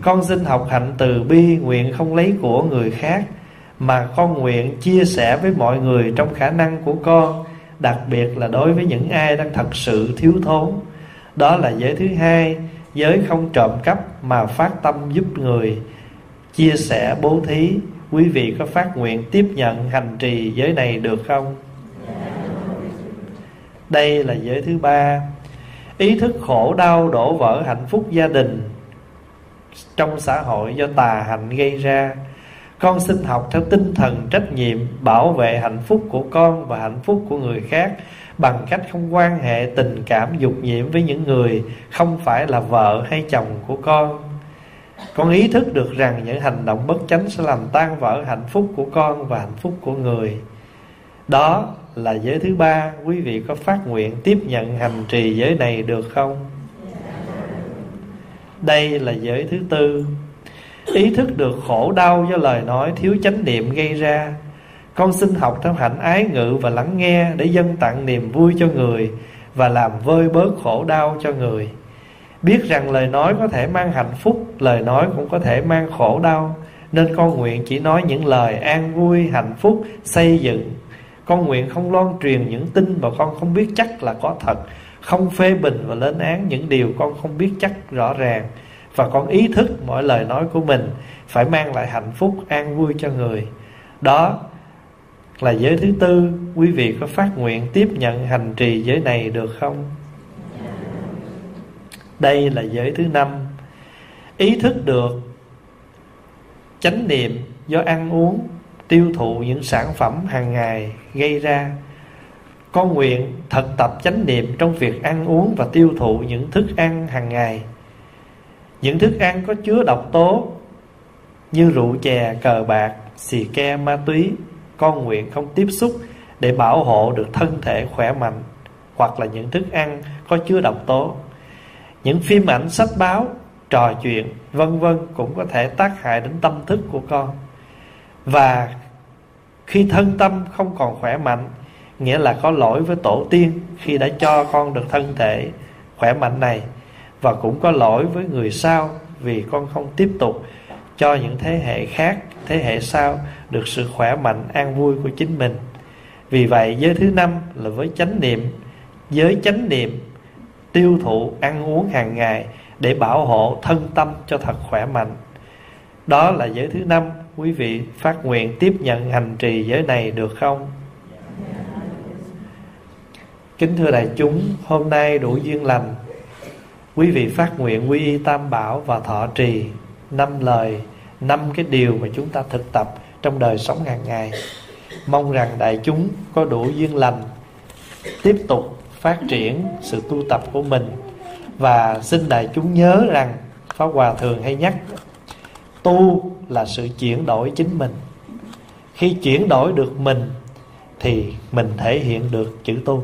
Con xin học hạnh từ bi, nguyện không lấy của người khác, mà con nguyện chia sẻ với mọi người trong khả năng của con, đặc biệt là đối với những ai đang thật sự thiếu thốn. Đó là giới thứ hai, giới không trộm cắp mà phát tâm giúp người, chia sẻ bố thí. Quý vị có phát nguyện tiếp nhận hành trì giới này được không? Đây là giới thứ ba, ý thức khổ đau đổ vỡ hạnh phúc gia đình trong xã hội do tà hạnh gây ra. Con xin học theo tinh thần trách nhiệm, bảo vệ hạnh phúc của con và hạnh phúc của người khác bằng cách không quan hệ tình cảm dục nhiễm với những người không phải là vợ hay chồng của con. Con ý thức được rằng những hành động bất chánh sẽ làm tan vỡ hạnh phúc của con và hạnh phúc của người. Đó là giới thứ ba, quý vị có phát nguyện tiếp nhận hành trì giới này được không? Đây là giới thứ tư, ý thức được khổ đau do lời nói thiếu chánh niệm gây ra. Con xin học theo hạnh ái ngữ và lắng nghe để dâng tặng niềm vui cho người và làm vơi bớt khổ đau cho người. Biết rằng lời nói có thể mang hạnh phúc, lời nói cũng có thể mang khổ đau, nên con nguyện chỉ nói những lời an vui, hạnh phúc, xây dựng. Con nguyện không loan truyền những tin mà con không biết chắc là có thật, không phê bình và lên án những điều con không biết chắc rõ ràng. Và con ý thức mọi lời nói của mình phải mang lại hạnh phúc, an vui cho người. Đó là giới thứ tư, quý vị có phát nguyện tiếp nhận hành trì giới này được không? Đây là giới thứ năm, ý thức được chánh niệm do ăn uống, tiêu thụ những sản phẩm hàng ngày gây ra. Con nguyện thực tập chánh niệm trong việc ăn uống và tiêu thụ những thức ăn hàng ngày. Những thức ăn có chứa độc tố như rượu chè, cờ bạc, xì ke, ma túy, con nguyện không tiếp xúc để bảo hộ được thân thể khỏe mạnh. Hoặc là những thức ăn có chứa độc tố, những phim ảnh, sách báo, trò chuyện, vân vân cũng có thể tác hại đến tâm thức của con. Và khi thân tâm không còn khỏe mạnh, nghĩa là có lỗi với tổ tiên khi đã cho con được thân thể khỏe mạnh này, và cũng có lỗi với người sau vì con không tiếp tục cho những thế hệ khác, thế hệ sau được sự khỏe mạnh, an vui của chính mình. Vì vậy giới thứ năm là với chánh niệm, giới chánh niệm tiêu thụ ăn uống hàng ngày để bảo hộ thân tâm cho thật khỏe mạnh. Đó là giới thứ năm, quý vị phát nguyện tiếp nhận hành trì giới này được không? Kính thưa đại chúng, hôm nay đủ duyên lành, quý vị phát nguyện quy y Tam Bảo và thọ trì năm lời, năm cái điều mà chúng ta thực tập trong đời sống hàng ngày. Mong rằng đại chúng có đủ duyên lành tiếp tục phát triển sự tu tập của mình. Và xin đại chúng nhớ rằng Pháp Hòa thường hay nhắc, tu là sự chuyển đổi chính mình. Khi chuyển đổi được mình thì mình thể hiện được chữ tu.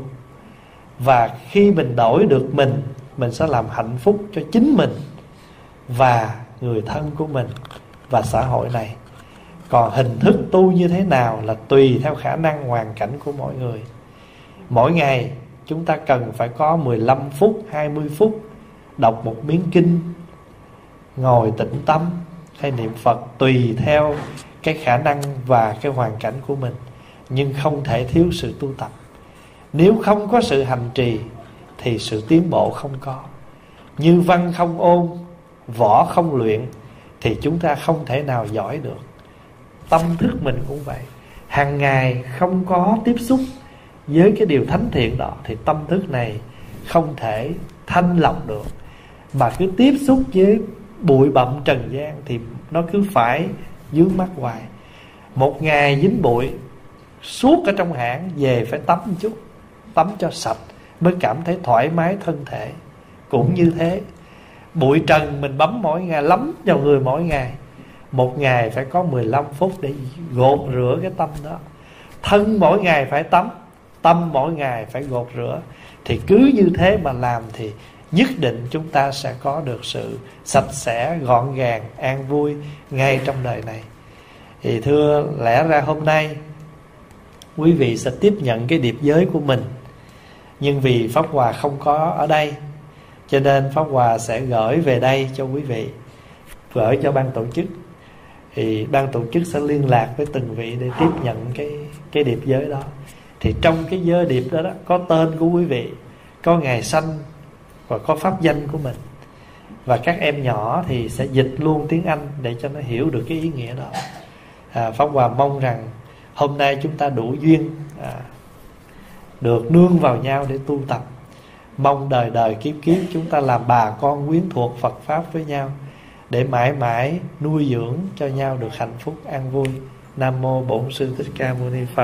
Và khi mình đổi được mình, mình sẽ làm hạnh phúc cho chính mình và người thân của mình và xã hội này. Còn hình thức tu như thế nào là tùy theo khả năng hoàn cảnh của mỗi người. Mỗi ngày chúng ta cần phải có mười lăm phút, hai mươi phút đọc một miếng kinh, ngồi tĩnh tâm hay niệm Phật, tùy theo cái khả năng và cái hoàn cảnh của mình, nhưng không thể thiếu sự tu tập. Nếu không có sự hành trì thì sự tiến bộ không có. Như văn không ôn, võ không luyện thì chúng ta không thể nào giỏi được. Tâm thức mình cũng vậy, hàng ngày không có tiếp xúc với cái điều thánh thiện đó thì tâm thức này không thể thanh lọc được. Mà cứ tiếp xúc với bụi bặm trần gian thì nó cứ phải dướng mắt hoài. Một ngày dính bụi suốt ở trong hãng, về phải tắm một chút, tắm cho sạch mới cảm thấy thoải mái thân thể. Cũng như thế, bụi trần mình bấm mỗi ngày, lấm vào người mỗi ngày. Một ngày phải có mười lăm phút để gột rửa cái tâm đó. Thân mỗi ngày phải tắm, tâm mỗi ngày phải gột rửa. Thì cứ như thế mà làm thì nhất định chúng ta sẽ có được sự sạch sẽ, gọn gàng, an vui ngay trong đời này. Thì thưa lẽ ra hôm nay quý vị sẽ tiếp nhận cái điệp giới của mình. Nhưng vì Pháp Hòa không có ở đây cho nên Pháp Hòa sẽ gửi về đây cho quý vị, gửi cho ban tổ chức, thì ban tổ chức sẽ liên lạc với từng vị để tiếp nhận cái, cái điệp giới đó. Thì trong cái giới điệp đó, đó có tên của quý vị, có ngày sanh và có pháp danh của mình. Và các em nhỏ thì sẽ dịch luôn tiếng Anh để cho nó hiểu được cái ý nghĩa đó. à, Pháp Hòa mong rằng hôm nay chúng ta đủ duyên, à, được nương vào nhau để tu tập. Mong đời đời kiếp kiếp chúng ta làm bà con quyến thuộc Phật Pháp với nhau, để mãi mãi nuôi dưỡng cho nhau được hạnh phúc an vui. Nam Mô Bổn Sư Thích Ca Mâu Ni Phật.